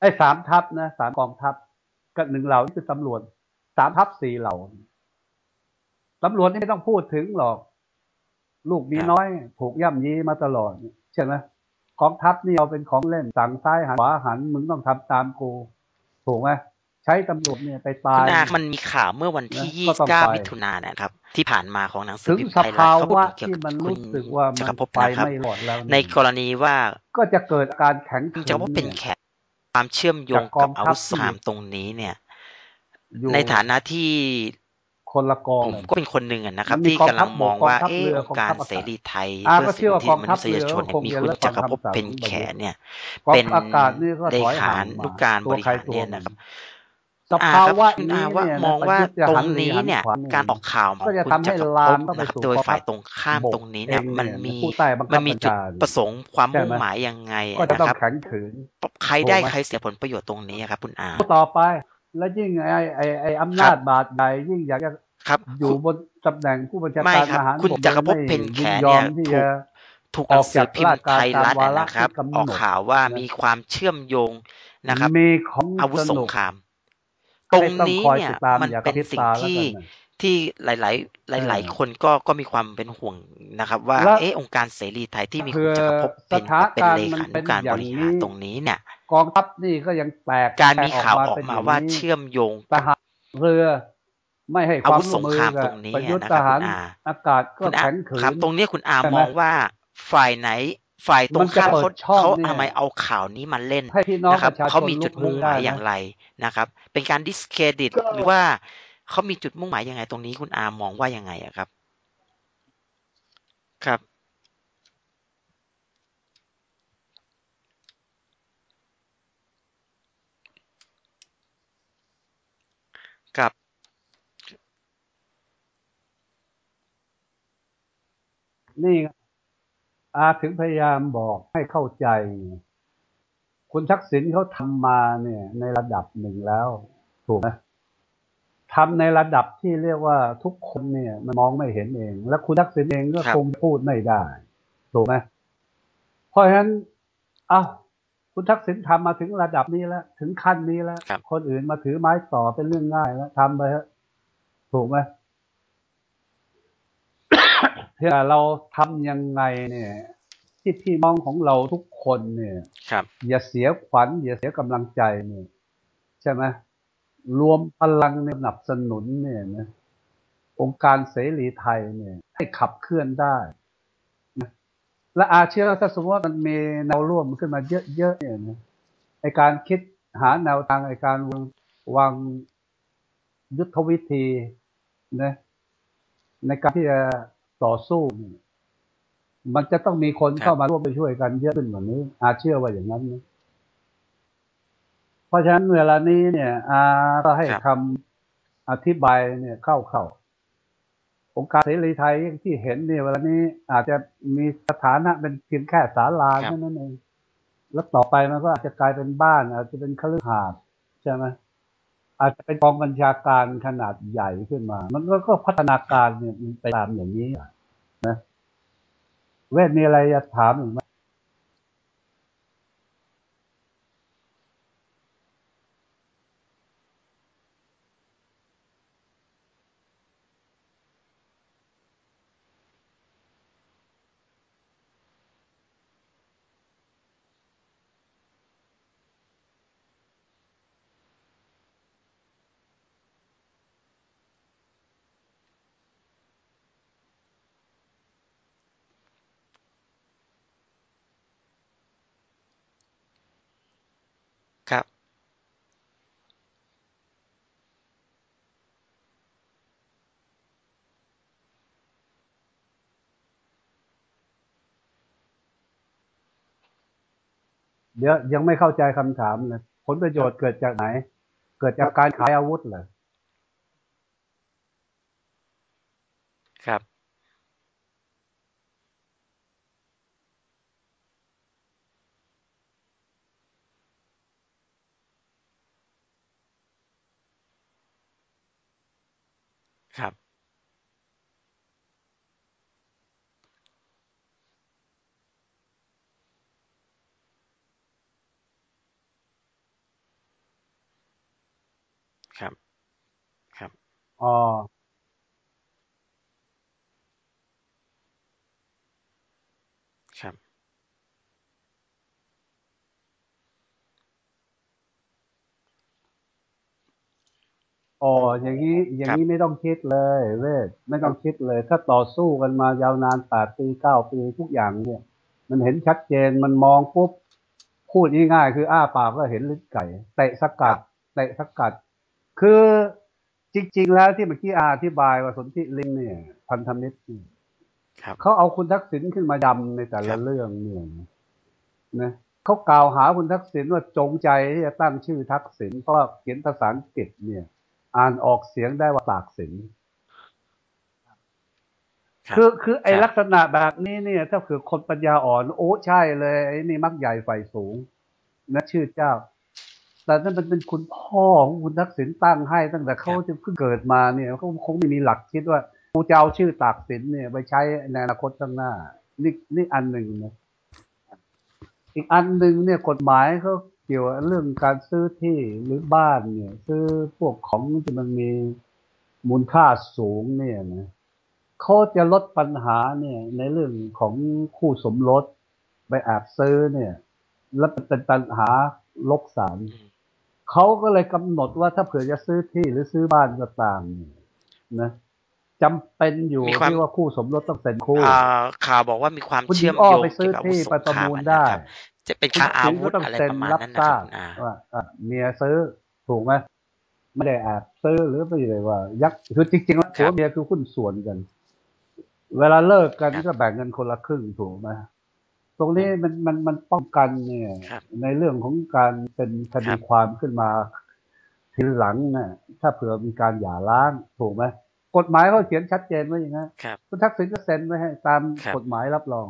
ไอ้สามทัพนะสามกองทัพกับหนึ่งเหล่านี่คือตำรวจสามทัพสี่เหล่าตำรวจนี่ไม่ต้องพูดถึงหรอกลูกมีน้อยถูกย่ำยีมาตลอดใช่ไหมกองทัพนี่เอาเป็นของเล่นสั่งซ้ายหันขวาหันมึงต้องทำตามกูถูกไหมใช้ตำรวจเนี่ยไปตายมันมีข่าวเมื่อวันที่ยี่สิบเก้ามิถุนายนนะครับที่ผ่านมาของหนังสือพิมพ์ไทยรัฐเขาบอกเกี่ยวกับคุณจักรภพนะครับในกรณีว่าก็จะเกิดการแข่งขันจะว่าเป็นแข่งความเชื่อมโยงกับอาวุธสงครามตรงนี้เนี่ยในฐานะที่คนละกองผมก็เป็นคนหนึ่งนะครับที่กำลังมองว่าเออการเสรีไทยเพื่อสิทธิมนุษยชนมีคุณจักรภพเพ็ญแขเนี่ยเป็นเลขานุการบริหารเนี่ยนะครับอาครับอาว่ามองว่าตรงนี้เนี่ยการออกข่าวของคุณจักรภพนะครับโดยฝ่ายตรงข้ามตรงนี้เนี่ยมันมีมันมีจุดประสงค์ความมุ่งหมายยังไงนะครับใครได้ใครเสียผลประโยชน์ตรงนี้ครับคุณอาต่อไปแล้วยิ่งไอ้ไอ้ไอ้อำนาจบาดใหญ่ยิ่งอยากจะอยู่บนตำแหน่งผู้บัญชาการทหารคุณจักรภพเพ็ญแขเนี่ยถูกออกจากพิมพ์ไทยรัฐนะครับออกข่าวว่ามีความเชื่อมโยงนะครับอาวุธสงครามตรงนี้เนี่ยมันเป็นสิ่งที่ที่หลายๆหลายๆคนก็ก็มีความเป็นห่วงนะครับว่าเออองค์การเสรีไทยที่มีคุณจักรภพเป็นเป็นเลขานุการบริหารตรงนี้เนี่ยกองทัพนี่ก็ยังแตกการมีข่าวออกมาว่าเชื่อมโยงทหารเรือไม่ให้ความร่วมมือกับประยุทธ์ทหารอากาศก็แข็งขืนตรงนี้คุณอามองว่าฝ่ายไหนฝ่ายตรงข้ามเขาทำไมเอาข่าวนี้มาเล่นนะครับเขามีจุดมุ่งหมายอย่างไรนะครับเป็นการดิสเครดิตหรือว่าเขามีจุดมุ่งหมายยังไงตรงนี้คุณอามองว่ายังไงอะครับครับครับนี่อาถึงพยายามบอกให้เข้าใจคุณทักษิณเขาทำมาเนี่ยในระดับหนึ่งแล้วถูกไหมทำในระดับที่เรียกว่าทุกคนเนี่ยมันมองไม่เห็นเองและคุณทักษิณเองก็คงพูดไม่ได้ถูกไหมเพราะฉะนั้นอ้าว คุณทักษิณทำมาถึงระดับนี้แล้วถึงขั้นนี้แล้ว ค, คนอื่นมาถือไม้ต่อเป็นเรื่องง่ายแล้วทำไปฮะถูกไหม เราทำยังไงเนี่ยที่พี่น้องของเราทุกคนเนี่ยอย่าเสียขวัญอย่าเสียกำลังใจเนี่ยใช่ไหมรวมพลังในสนับสนุนเนี่ยนะองค์การเสรีไทยเนี่ยให้ขับเคลื่อนได้นะและอาเชื่อถ้าสมมติว่ามันมีแนวร่วมขึ้นมาเยอะๆเนี่ยนะในการคิดหาแนวทางในการวางยุทธวิธีนะในการที่จะต่อสู้มันจะต้องมีคนเข้ามาร่วมไปช่วยกันเยอะขึ้นแบบนี้อาเชื่อว่าอย่างนั้นนะเพราะฉะนั้นเวลานี้เนี่ยอาก็ให้คำอธิบายเนี่ยเข้าเข้าองค์การเสรีไทยที่เห็นเนี่ยเวลานี้อาจจะมีสถานะเป็นเพียงแค่ศาลาเท่านั้นเองแล้วต่อไปมันก็อาจจะกลายเป็นบ้านอาจจะเป็นคฤหาสน์ใช่ไหมอาจจะเป็นกองบัญชาการขนาดใหญ่ขึ้นมามันก็พัฒนาการเนี่ยไปตามอย่างนี้นะเวทมีอะไรจะถามอีกไหมครับเดี๋ยวยังไม่เข้าใจคำถามนะผลประโยชน์เกิดจากไหนเกิดจากการขายอาวุธเหรอครับครับครับครับอ๋อครับอ๋ออย่างนี้อย่างนี้ไม่ต้องคิดเลยเวทไม่ต้องคิดเลยถ้าต่อสู้กันมายาวนานแปดปีเก้าปีทุกอย่างเนี่ยมันเห็นชัดเจนมันมองปุ๊บพูดง่ายๆคืออ้าปากก็เห็นลิ้นไก่เตะสกัดเตะสกัดคือจริงๆแล้วที่เมื่อกี้อาอธิบายว่าสนธิลิงก์เนี่ยพันธมิตรเขาเอาคุณทักษิณขึ้นมาดำในแต่ละเรื่องเนี่ยนะเขากล่าวหาคุณทักษิณว่าจงใจที่จะตั้งชื่อทักษิณเพราะเขียนภาษาอังกฤษเนี่ยอ่านออกเสียงได้ว่าตากสินคือคือไอลักษณะแบบนี้เนี่ยถ้าคือคนปัญญาอ่อนโอ้ใช่เลยไอ้นี่มักใหญ่ไฟสูงนะชื่อเจ้าแต่นั่นมันเป็นคุณพ่อของคุณทักษิณตั้งให้ตั้งแต่เขาจะเพิ่งเกิดมาเนี่ยเขาคงไม่มีหลักคิดว่ากูจะเอาชื่อตากสินเนี่ยไปใช้ในอนาคตข้างหน้านี่นี่อันหนึ่งนะอีกอันหนึ่งเนี่ยกฎหมายเขาเกี่ยวเรื่องการซื้อที่หรือบ้านเนี่ยซื้อพวกของที่มันมีมูลค่าสูงเนี่ยนะเขาจะลดปัญหาเนี่ยในเรื่องของคู่สมรสไปแอบซื้อเนี่ยและเป็นปัญหาลกสารเขาก็เลยกำหนดว่าถ้าเผื่อจะซื้อที่หรือซื้อบ้านก็ตามนะจำเป็นอยู่ที่ว่าคู่สมรสต้องเซ็นคู่ข่าวบอกว่ามีความเชื่อมโยงไปซื้อที่ประมูลได้จะเป็นค่าอาวุธอะไรประมาณนั้นนะครับอ่าเมียซื้อถูกไหมไม่ได้อาจซื้อหรือไม่ได้ว่ายักษ์คือจริงๆแล้วผัวเมียคือหุ้นส่วนกันเวลาเลิกกันก็แบ่งเงินคนละครึ่งถูกไหมตรงนี้มันมันมันป้องกันเนี่ยในเรื่องของการเป็นคดีความขึ้นมาทีหลังน่ะถ้าเผื่อมีการหย่าร้างถูกไหมกฎหมายเขาเขียนชัดเจนไว้อย่างนั้นคุณทักษิณก็เซ็นไว้ให้ตามกฎหมายรับรอง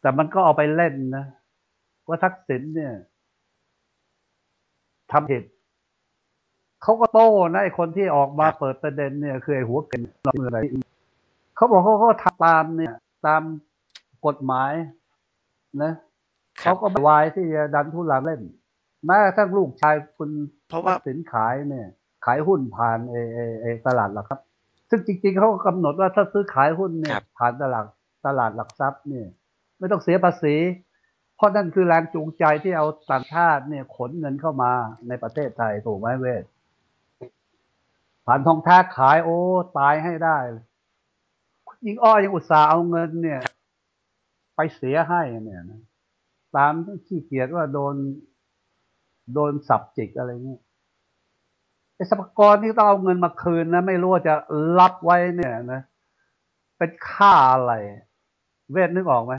แต่มันก็เอาไปเล่นนะว่าทักษิณเนี่ยทำผิดเขาก็โต้นะไอ้คนที่ออกมาเปิดประเด็นเนี่ยคือไอ้หัวเก่งอะไรเขาบอกเขาก็ทำตามเนี่ยตามกฎหมายนะ เขาก็วายที่จะดันทุลังเล่นแม้กระทั่งลูกชายคุณเพราะว่าสินขายเนี่ยขายหุ้นผ่านเอเอเอตลาดหลักทรัพย์ซึ่งจริงๆเขากำหนดว่าถ้าซื้อขายหุ้นเนี่ยผ่านตลาดตลาดหลักทรัพย์เนี่ยไม่ต้องเสียภาษีเพราะนั่นคือแรงจูงใจที่เอาต่างชาติเนี่ยขนเงินเข้ามาในประเทศไทยถูกไหมเวทผ่านทองแท้ขายโอ้ตายให้ได้ยิ่งอ้อยังอุตส่าห์เอาเงินเนี่ยไปเสียให้เนี่ยนะตามขี้เกียจว่าโดนโดนสับจิกอะไรเงี้ยไอ้สรรพากรที่ต้องเอาเงินมาคืนนะไม่รู้จะรับไว้เนี่ยนะเป็นค่าอะไรเวทนึกออกไหม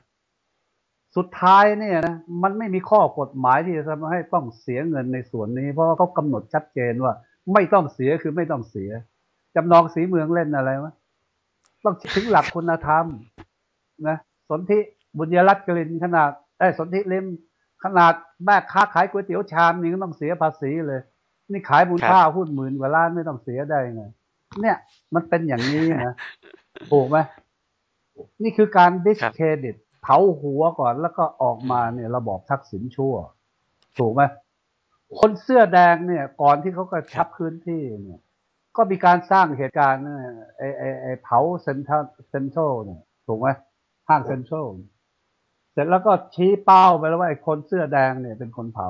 สุดท้ายเนี่ยนะมันไม่มีข้อกฎหมายที่จะทำให้ต้องเสียเงินในส่วนนี้เพราะว่าเขากำหนดชัดเจนว่าไม่ต้องเสียคือไม่ต้องเสียจำนองสีเมืองเล่นอะไรวะต้องถึงหลักคุณธรรมนะสนธิบุญยรัตน์กลินขนาดไอ้สนธิเล่มขนาดแม่ค้าขายก๋วยเตี๋ยวชามนี่ก็ต้องเสียภาษีเลยนี่ขายมูลค่าหุ้นหมื่นกว่าล้านไม่ต้องเสียได้ไงเนี่ยมันเป็นอย่างนี้นะถูกไหมนี่คือการดิสเครดิตเผาหัวก่อนแล้วก็ออกมาเนี่ยระบอบทักษิณชั่วถูกไหมคนเสื้อแดงเนี่ยก่อนที่เขากระชับพื้นที่เนี่ยก็มีการสร้างเหตุการณ์ไอ้ไอ้ไอ้เผาเซ็นทรัลเซ็นทรัลเนี่ยถูกไหมห้างเซ็นทรัลเสร็จแล้วก็ชี้เป้าไปแล้วว่าไอ้คนเสื้อแดงเนี่ยเป็นคนเผา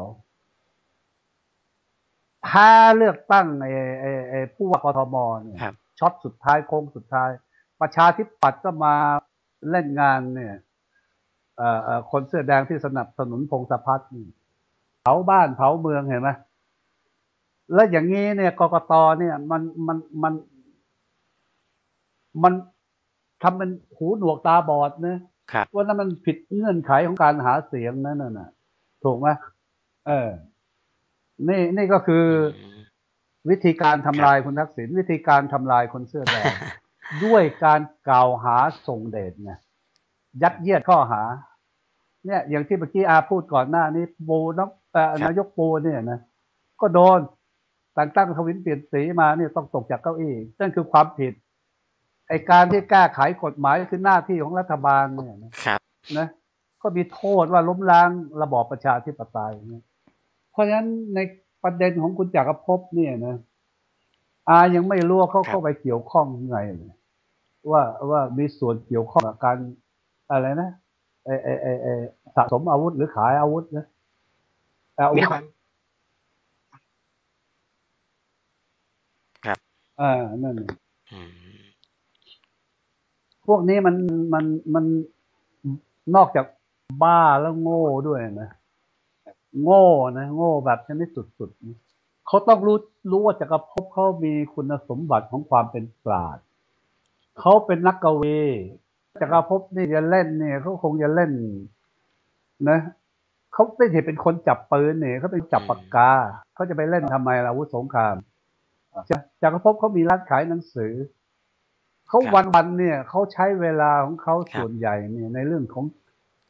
ถ้าเลือกตั้งไอ้ไอ้ไอ้ผู้ว่ากทมเนี่ยช็อตสุดท้ายโค้งสุดท้ายประชาธิปัตย์ก็มาเล่นงานเนี่ยเอ่อเอ่อคนเสื้อแดงที่สนับสนุนพงษ์สพัฒน์เผาบ้านเผาเมืองเห็นไหมแล้วอย่างนี้เนี่ยกกตเนี่ยมันมันมันมันทำเป็นหูหนวกตาบอดนะว่านั่นมันผิดเงื่อนไขของการหาเสียงนั่นน่ะถูกไหมเออนี่นี่ก็คือวิธีการทำลายคุณทักษิณวิธีการทำลายคนเสื้อแดงด้วยการกล่าวหาส่งเดชเนี่ยยัดเยียดข้อหาเนี่ยอย่างที่เมื่อกี้อาพูดก่อนหน้านี้ปูน้องนายกปูเนี่ยนะก็โดนแต่งตั้งทวินเปลี่ยนสีมาเนี่ยต้องตกจากเก้าอี้นั่นคือความผิดไอ้การที่แก้ไขกฎหมายคือหน้าที่ของรัฐบาลเนี่ยนะก็มีโทษว่าล้มล้างระบอบประชาธิปไตยเพราะฉะนั้นในประเด็นของคุณจักรภพเนี่ยนะอายังไม่รู้ว่าเขาเข้าไปเกี่ยวข้องยังไงว่าว่ามีส่วนเกี่ยวข้องกับการอะไรนะเออเออเออสะสมอาวุธหรือขายอาวุธนะอาวุธครับอ่านั่นพวกนี้มันมันมันนอกจากบ้าแล้วโง่ด้วยนะโง่นะโง่แบบชนิดสุดๆเขาต้องรู้รู้ว่าจักรภพเขามีคุณสมบัติของความเป็นปราชญ์เขาเป็นนักกวีจักรภพนี่จะเล่นเนี่ยเขาคงจะเล่นนะเขาไม่เห็นเป็นคนจับปืนเนี่ยเขาเป็นจับปากกาเขาจะไปเล่นทำไมล่ะอาวุธสงครามจักรภพเขามีร้านขายหนังสือเขาวันๆเนี่ยเขาใช้เวลาของเขาส่วนใหญ่เนี่ยในเรื่องของ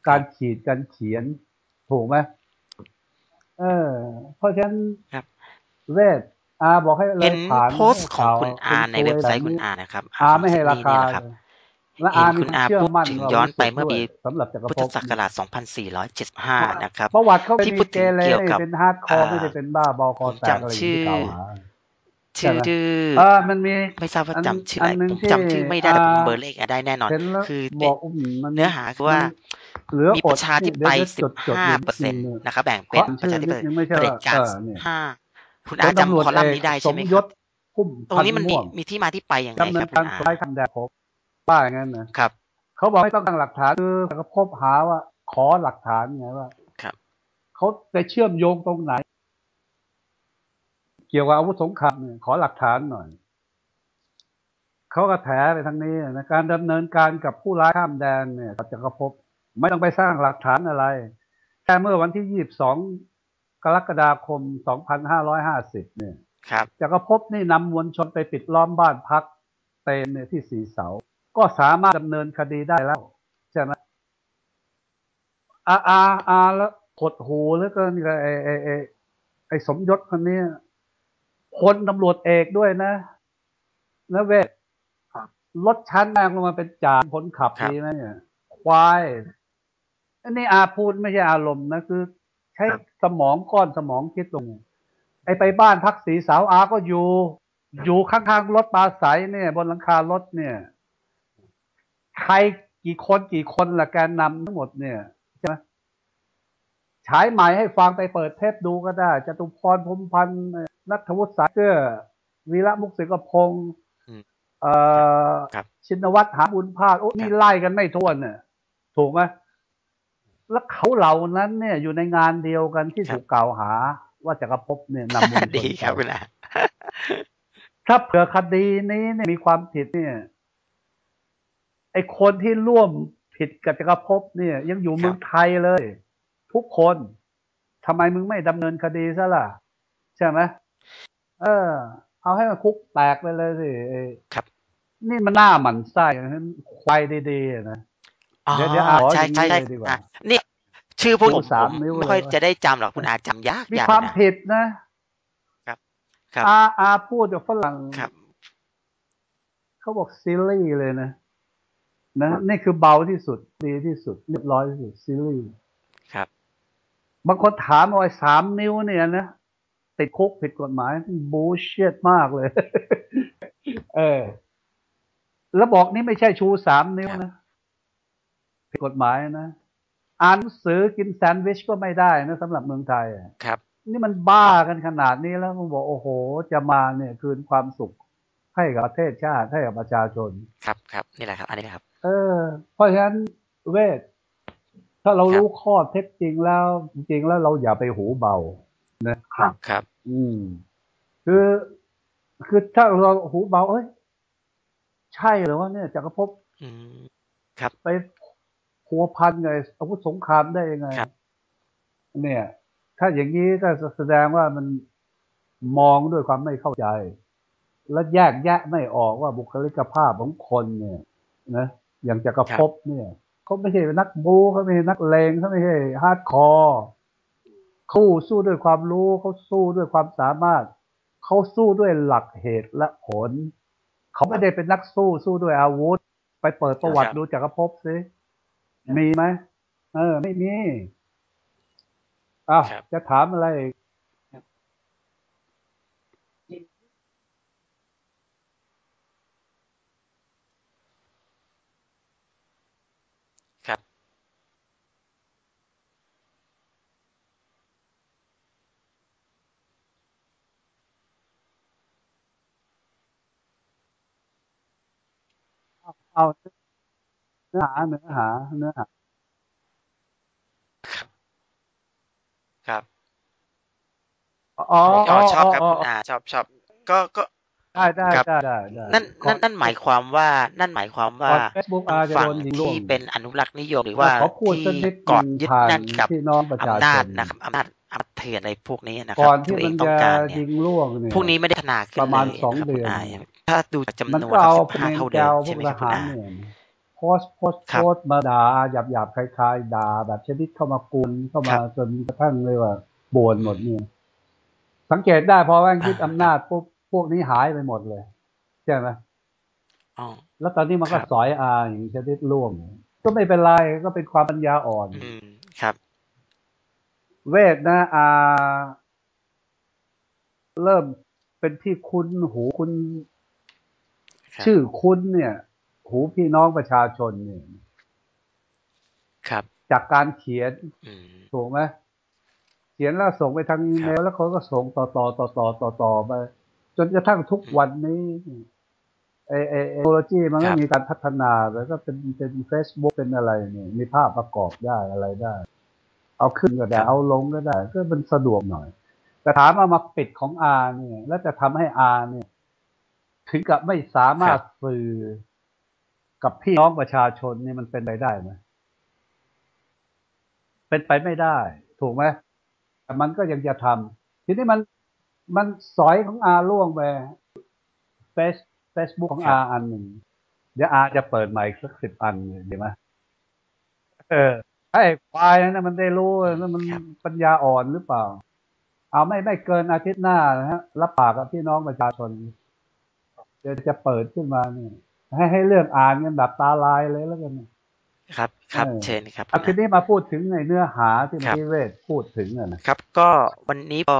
การขีดการเขียนถูกไหมเออเพราะฉะนั้นเวทอาบอกให้เลยผ่านโพสต์ของคุณอาในเว็บไซต์คุณอานะครับอาไม่ให้ราคาและอาคุณอาพูดถึงย้อนไปเมื่อปีพุทธศักราช สองพันสี่ร้อยเจ็ดสิบห้า นะครับที่พูดถึงเกี่ยวกับจำชื่อชื่อดื้อมันมีไม่ทราบว่าจำชื่ออะไรผมจำชื่อไม่ได้แต่ผมเบอร์เลขได้แน่นอนคือเนื้อหาคือว่ามีประชาธิปไตย สิบห้าเปอร์เซ็นต์ นะครับแบ่งเป็นประชาธิปไตยเผด็จการ สิบห้าคุณอาจำคอลัมน์นี้ได้ใช่ไหมครับตรงนี้มันมีที่มาที่ไปอย่างไรครับคุณอาป้าอย่างนั้นนะครับเขาบอกไม่ต้องตั้งหลักฐานคือก็พบหาว่าขอหลักฐานไงว่าครับเขาไปเชื่อมโยงตรงไหนเกี่ยวกับอาวุธสงครามขอหลักฐานหน่อยเขากระแถไปทางนี้นะการดำเนินการกับผู้ร้ายข้ามแดนเนี่ยจักรภพไม่ต้องไปสร้างหลักฐานอะไรแต่เมื่อวันที่ยี่สิบสองกรกฎาคมสองพันห้าร้อยห้าสิบเนี่ยครับจักรภพนี่นำมวลชนไปปิดล้อมบ้านพักเต็มเนี่ยที่สีเสาก็สามารถดำเนินคดีได้แล้วใช่ไหมอาอาอาแล้วกดหูแล้วก็นี่ไอไอไอไอสมยศคนนี้คนตำรวจเอกด้วยนะนะเวทลดชั้นแรงลงมาเป็นจ่าคนขับดีนะเนี่ยควายไอ อันนี้อาพูดไม่ใช่อารมณ์นะคือใช้สมองก้อนสมองคิดลงไอไปบ้านพักศรีสาวอาก็อยู่อยู่ข้างๆรถปลาใสเนี่ยบนหลังคารถเนี่ยใครกี่คนกี่คนละแกนนำทั้งหมดเนี่ยใช่ไหมฉายหมายให้ฟังไปเปิดเทปดูก็ได้จตุพรพรหมพันธ์นัทวุฒิสายเกลือวีระมุกศิกพงศ์ชินวัตรหาบุญภาคโอ้นี่ไล่กันไม่ท้วนเนี่ยถูกไหมแล้วเขาเหล่านั้นเนี่ยอยู่ในงานเดียวกันที่ถูกกล่าวหาว่าจักรภพเนี่ยนำมูลดีครับคุณอาถ้าเผื่อคดีนี้เนี่ยมีความผิดเนี่ยไอคนที่ร่วมผิดกับจักรภพเนี่ยยังอยู่เมืองไทยเลยทุกคนทำไมมึงไม่ดำเนินคดีซะล่ะใช่ไหมเออเอาให้มันคุกแตกไปเลยสิครับนี่มันหน้าหมันไส้ควายดีๆนะอ๋อใช่ใช่ดีกว่านี่ชื่อพวกผมไม่ค่อยจะได้จำหรอกคุณอาจจำยากมีความผิดนะครับครับอาอาพูดกับฝรั่งครับเขาบอกซีรีส์เลยนะนะนี่คือเบาที่สุดดีที่สุดเรียบร้อยที่สุดซีรีส์ครับบางคนถามว่าสามนิ้วเนี่ยนะติดคุกผิดกฎหมายบูเชียดมากเลยเออแล้วบอกนี่ไม่ใช่ชูสามนิ้วนะผิดกฎหมายนะอ่านหนังสือกินแซนด์วิชก็ไม่ได้นะสำหรับเมืองไทยครับนี่มันบ้ากันขนาดนี้แล้วผมบอกโอ้โหจะมาเนี่ยคืนความสุขให้กับประเทศชาติให้กับประชาชนครับครับนี่แหละครับอันนี้ครับเออเพราะฉะนั้นเวทถ้าเรารู้ข้อเท็จจริงแล้วจริงแล้วเราอย่าไปหูเบานะครับครับอืมคือคือถ้าเราหูเบาเอ้ยใช่หรือว่าเนี่ยจักรภพอืมครับไปหัวพันไงอาวุธสงครามได้ยังไงเนี่ยถ้าอย่างนี้ก็แสดงว่ามันมองด้วยความไม่เข้าใจและแยกแยะไม่ออกว่าบุคลิกภาพของคนเนี่ยนะอย่างจักรภพเนี่ยเขาไม่ใช่นักบูเขาไม่ใช่นักเลงเขาไม่ใช่ฮาร์ดคอร์เขาสู้ด้วยความรู้เขาสู้ด้วยความสามารถเขาสู้ด้วยหลักเหตุและผลเขาไม่ได้เป็นนักสู้สู้ด้วยอาวุธไปเปิดประวัติดูจักรภพสิมีไหมเออไม่มีอ้าวจะถามอะไรเอาเนื้อหาเนื้อหาเนื้อหาครับอ๋อชอบครับอ่าชอบชอบก็ก็ได้ได้ได้นั่นนั่นนั่นหมายความว่านั่นหมายความว่าฝั่งที่เป็นอนุรักษ์นิยมหรือว่าที่กอดยึดนั่นกับอำนาจนะครับอำนาจอัตเทียนอะไรพวกนี้นะครับตัวเองต้องการเนี่ยพวกนี้ไม่ได้พัฒนาขึ้นประมาณสองเดือนถ้าดูจำนวนเราเป็นเท่าเดิมใช่ไหมครับคุณอาโพสโพสโพสมาด่าหยาบหยาบคล้ายๆด่าแบบชนิดเข้ามากุลเข้ามาจนกระทั่งเลยว่าบ่นหมดเนี่ยสังเกตได้เพราะว่าคิดอำนาจพวกพวกนี้หายไปหมดเลยใช่ไหมอ๋อแล้วตอนนี้มันก็สอยอาอย่างชนิดล่วงก็ไม่เป็นไรก็เป็นความปัญญาอ่อนครับเวทนะอาเริ่มเป็นที่คุ้นหูคุ้นชื่อคุ้นเนี่ยหูพี่น้องประชาชนเนี่ยครับจากการเขียนถูกไหมเขียนแล้วส่งไปทางอีเมลแล้วเขาก็ส่งต่อต่อต่อต่อต่อต่อไปจนกระทั่งทุกวันนี้ไอไอเทคโนโลยีมันก็มีการพัฒนาแล้วก็เป็นเป็นเฟซบุ๊กเป็นอะไรเนี่ยมีภาพประกอบได้อะไรได้เอาขึ้นก็ได้เอาลงก็ได้ก็มันสะดวกหน่อยแต่ถามเอามาปิดของอาเนี่ยแล้วจะทำให้อาเนี่ยถึงกับไม่สามารถสื่อกับพี่น้องประชาชนเนี่ยมันเป็นไปได้ไหมเป็นไปไม่ได้ถูกไหมแต่มันก็ยังจะทำทีนี้มันมันสอยของอาล่วงไปเฟซเฟซบุ๊กของอาอันหนึ่งเดี๋ยวอาจะเปิดใหม่สักสิบอันเลยดีไหมเออไอ้ควายนั่นมันได้รู้นั่นมันปัญญาอ่อนหรือเปล่าเอาไม่ไม่เกินอาทิตย์หน้านะฮะรับปากกับพี่น้องประชาชนจะจะเปิดขึ้นมาเนี่ยให้ให้เรื่องอ่านกันแบบตาลายเลยแล้วกัน ครับครับเชิญครับทีนี้มาพูดถึงในเนื้อหาที่มิเวศพูดถึงนะครับก็วันนี้ก็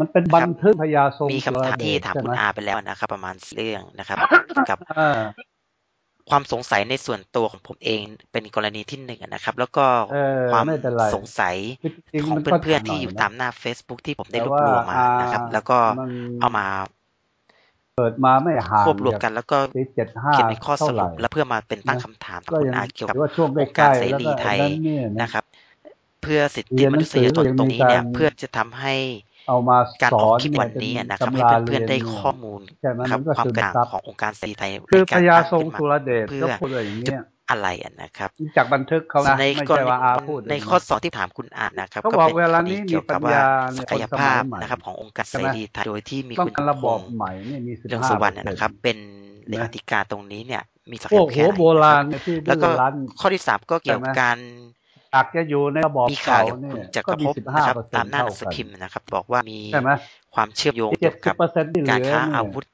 มันเป็นบันทึกพญาทรงมีคำถามที่ถามคุณอาไปแล้วนะครับประมาณเรื่องนะครับกับความสงสัยในส่วนตัวของผมเองเป็นกรณีที่หนึ่งนะครับแล้วก็ความสงสัยของเพื่อนๆที่อยู่ตามหน้า Facebook ที่ผมได้รวบรวมมานะครับแล้วก็เอามาเปิดมาไม่ห่างควบรวมกันแล้วก็เขียนในข้อสรุปและเพื่อมาเป็นตั้งคำถามต่อคุณอาเกี่ยวกับองค์การเสรีไทยนะครับเพื่อสิทธิมนุษยชนตรงนี้เนี่ยเพื่อจะทำให้การออกคลิปวันนี้นะครับให้เพื่อนๆได้ข้อมูลครับความกระจ่างขององค์การเสรีไทยในการตั้งขึ้นมาเพื่อจะอะไรนะครับจากบันทึกเขาในกรณีในข้อสอบที่ถามคุณอานะครับก็เป็นกรณีเกี่ยวกับว่าศักยภาพนะครับขององค์การเสรีไทยโดยที่มีคุณระบบใหม่เรื่องสุวรรณนะครับเป็นเลขาธิการตรงนี้เนี่ยมีศักยภาพแค่ไหนแล้วก็ข้อที่สามก็เกี่ยวกับการอาจจะอยู่ในระบอบเก่าเนี่ยจากกระพบนะครับตามหน้าหนังสือพิมพ์นะครับบอกว่ามีความเชื่อมโยงกับการค้าอาวุธ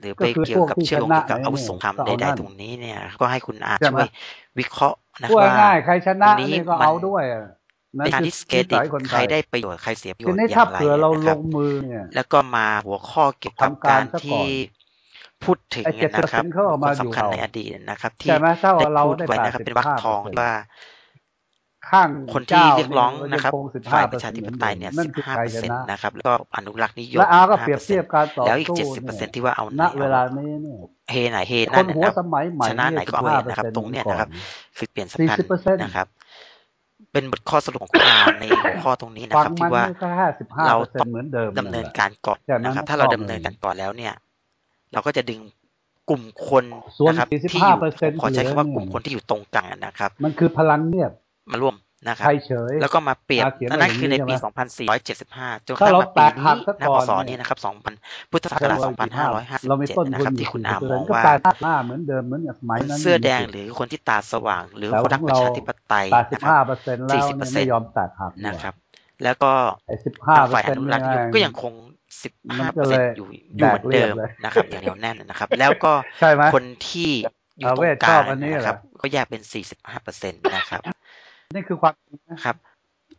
หรือไปเกี่ยวกับเชื่อมโยงกับอาวุธสงครามใดๆตรงนี้เนี่ยก็ให้คุณอาช่วยวิเคราะห์นะครับว่าตรงนี้ก็เอาด้วยในการดิสเครดิตใครได้ประโยชน์ใครเสียประโยชน์อย่างไรนะครับแล้วก็มาหัวข้อเกี่ยวกับการที่พูดถึงนะครับความสำคัญในอดีตนะครับที่ได้พูดไว้นะครับเป็นวรรคทองว่าคนที่เรียกร้องนะครับฝ่ายประชาธิปไตยเนี่ย สิบห้าเปอร์เซ็นต์ นะครับแล้วก็อนุรักษ์นิยม ห้าเปอร์เซ็นต์ แล้วอีก เจ็ดสิบเปอร์เซ็นต์ ที่ว่าเอาไหนเฮไหนเฮนั่นนะครับชนะไหนก็เอาไหนนะครับตรงเนี้ยนะครับคือเปลี่ยนสำคัญนะครับเป็นบทข้อสรุปของคุณอาในหัวข้อตรงนี้นะครับที่ว่าเราต้องดำเนินการก่อนนะครับถ้าเราดำเนินการก่อนแล้วเนี่ยเราก็จะดึงกลุ่มคนนะครับที่อยู่ขอใช้คำว่ากลุ่มคนที่อยู่ตรงกลางนะครับมันคือพลังเนี่ยมาร่วมนะครับแล้วก็มาเปรียบนั่นคือในปีสองพันสี่ร้อยเจ็ดสิบห้าจนกระทั่งปีนี้นะพศนี้นะครับสองพันพุทธศักราชสองพันห้าร้อยห้าสิบเจ็ดนะครับที่คุณอามองว่าเสื้อแดงหรือคนที่ตาสว่างหรือคนรักประชาธิปไตยนะครับสี่สิบเปอร์เซ็นต์ นะครับแล้วก็ฝ่ายอนุรักษ์นิยมก็ยังคง สิบห้าเปอร์เซ็นต์ อยู่อยู่เหมือนเดิมนะครับอย่างเหนียวแน่นนะครับแล้วก็คนที่อยู่ตรงกลางนะครับก็แยกเป็น สี่สิบห้าเปอร์เซ็นต์ นะครับนี่คือความครับ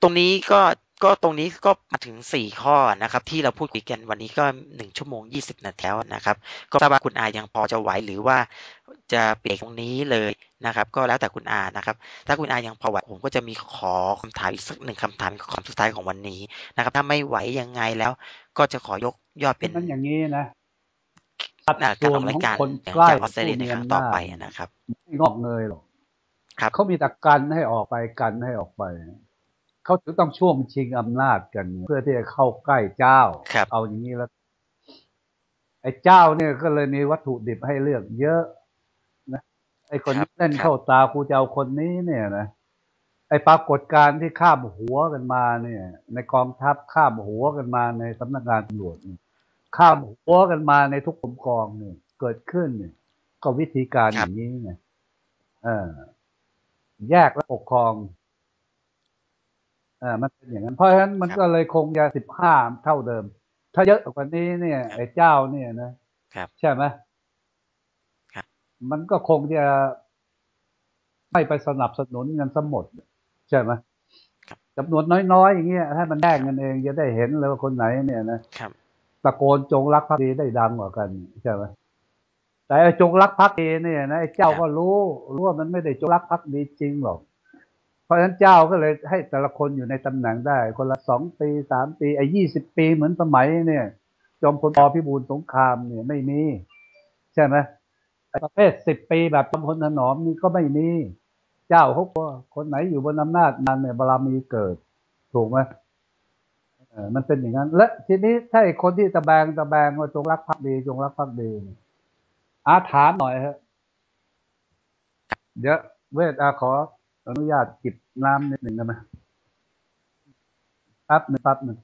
ตรงนี้ก็ก็ตรงนี้ก็มาถึงสี่ข้อนะครับที่เราพูดคุยกันวันนี้ก็หนึ่งชั่วโมงยี่สิบนาทีแล้วนะครับก็ถ้าว่าคุณอายังพอจะไหวหรือว่าจะเปลี่ยนตรงนี้เลยนะครับก็แล้วแต่คุณอานะครับถ้าคุณอายังพอไหวผมก็จะมีขอคำถามอีกสักหนึ่งคำถามของสุดท้ายของวันนี้นะครับถ้าไม่ไหวยังไงแล้วก็จะขอยกยอดเป็นอย่างนี้นะการออกรายการจากออสเตรเลียในครั้งต่อไปนะครับงอกเงยหรอเขามีตะกันให้ออกไปกันให้ออกไปเขาถึงต้องช่วงชิงอำนาจกันเพื่อที่จะเข้าใกล้เจ้าเอาอย่างนี้แล้วไอ้เจ้าเนี่ยก็เลยมีวัตถุดิบให้เลือกเยอะนะไอ้คนนี้เล่นเข้าตากูจะเอาคนนี้เนี่ยนะไอ้ปรากฏการณ์ที่ข้ามหัวกันมาเนี่ยในกองทัพข้ามหัวกันมาในสำนักงานตำรวจข้ามหัวกันมาในทุกกรมกองเนี่ยเกิดขึ้นเนี่ยก็วิธีการอย่างนี้ไงเออแยกและปกครองอ่ามันเป็นอย่างนั้นเพราะฉะนั้นมันก็เลยคงยาสิบห้าเท่าเดิมถ้าเยอะกว่านี้เนี่ยไอ้เจ้าเนี่ยนะใช่ไหมมันก็คงจะไม่ไปสนับสนุนเงินสมดใช่ไหมจำนวนน้อยๆอย่างเงี้ยให้มันแยกกันเองจะได้เห็นเลยว่าคนไหนเนี่ยนะตะโกนจงรักภักดีได้ดังกว่ากันใช่ไหมแต่จงรักภักดีเนี่ยนะไอ้เจ้าก็รู้รู้ว่ามันไม่ได้จงรักภักดีจริงหรอกเพราะฉะนั้นเจ้าก็เลยให้แต่ละคนอยู่ในตำแหน่งได้คนละสองปีสามปีไอ้ยี่สิบปีเหมือนสมัยเนี่ยจอมพลป.พิบูลสงครามเนี่ยไม่มีใช่ไหมประเภทสิบปีแบบจอมพลถนอมนี่ก็ไม่มีเจ้าเขาก็คนไหนอยู่บนอำนาจมันเนี่ยบารมีเกิดถูกไหมเออมันเป็นอย่างนั้นและทีนี้ถ้าไอ้คนที่ตะแบงตะแบงว่าจงรักภักดีจงรักภักดีอาถามหน่อยฮะเดี๋ยวเวทอาขออนุญาตจิบน้ำนิดหนึ่งได้ไหมปั๊บหนึ่งปั๊บหนึ่ง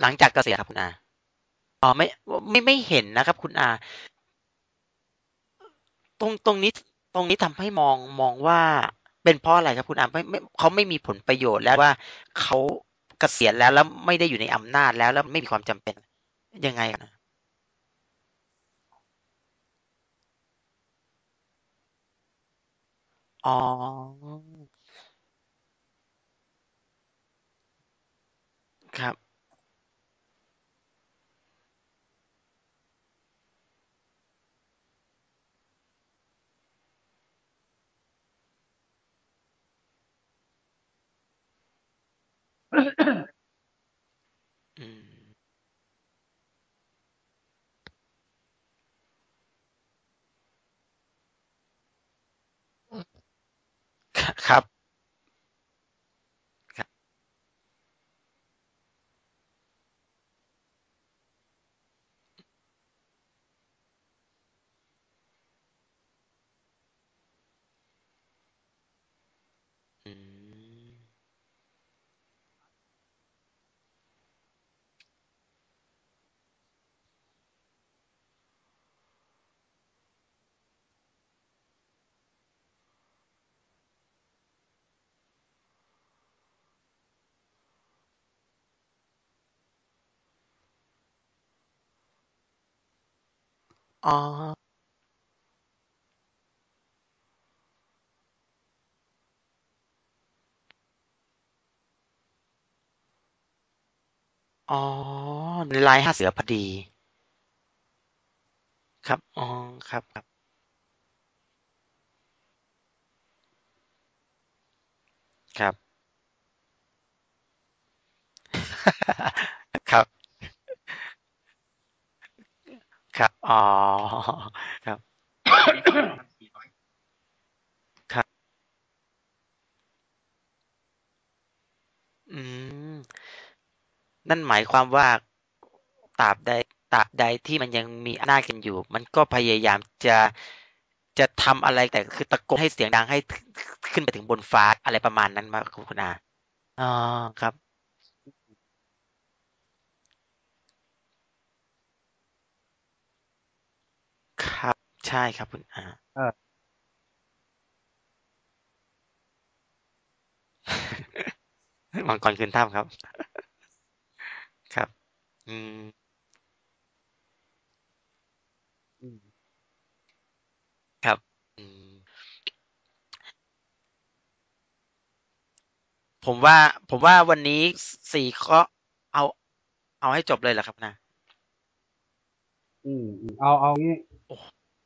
หลังจากเกษียณครับคุณอาอ๋อไม่ไม่ไม่เห็นนะครับคุณอาตรงตรงนี้ตรงนี้ทำให้มองมองว่าเป็นเพราะอะไรครับคุณอาไม่ไม่เขาไม่มีผลประโยชน์แล้วว่าเขาเกษียณแล้วแล้วไม่ได้อยู่ในอำนาจแล้วแล้วไม่มีความจำเป็นยังไง อ๋อ ครับ อืม ครับ ครับ ครับ อืม อ๋อ อ๋อ ในลายห้าเสือพอดี ครับ อ๋อ ครับ ครับ ครับ ครับ ครับ อ๋อ ครับ ครับ อืม นั่นหมายความว่าตราบใดตราบใดที่มันยังมีอำนาจกันอยู่ มันก็พยายามจะจะทำอะไรแต่คือตะโกนให้เสียงดังให้ถึงขึ้นไปถึงบนฟ้าอะไรประมาณนั้นมาคุณคุณอาอ๋อครับ ครับ ใช่ครับคุณอาเออ มังกรคืนถ้ำครับ ครับ อืมอืมครับ อืม ผมว่า ผมว่าวันนี้สสี่ข้อเอา เอาให้จบเลยเหรอครับนะอืมอืมเอาเอางี้โอ้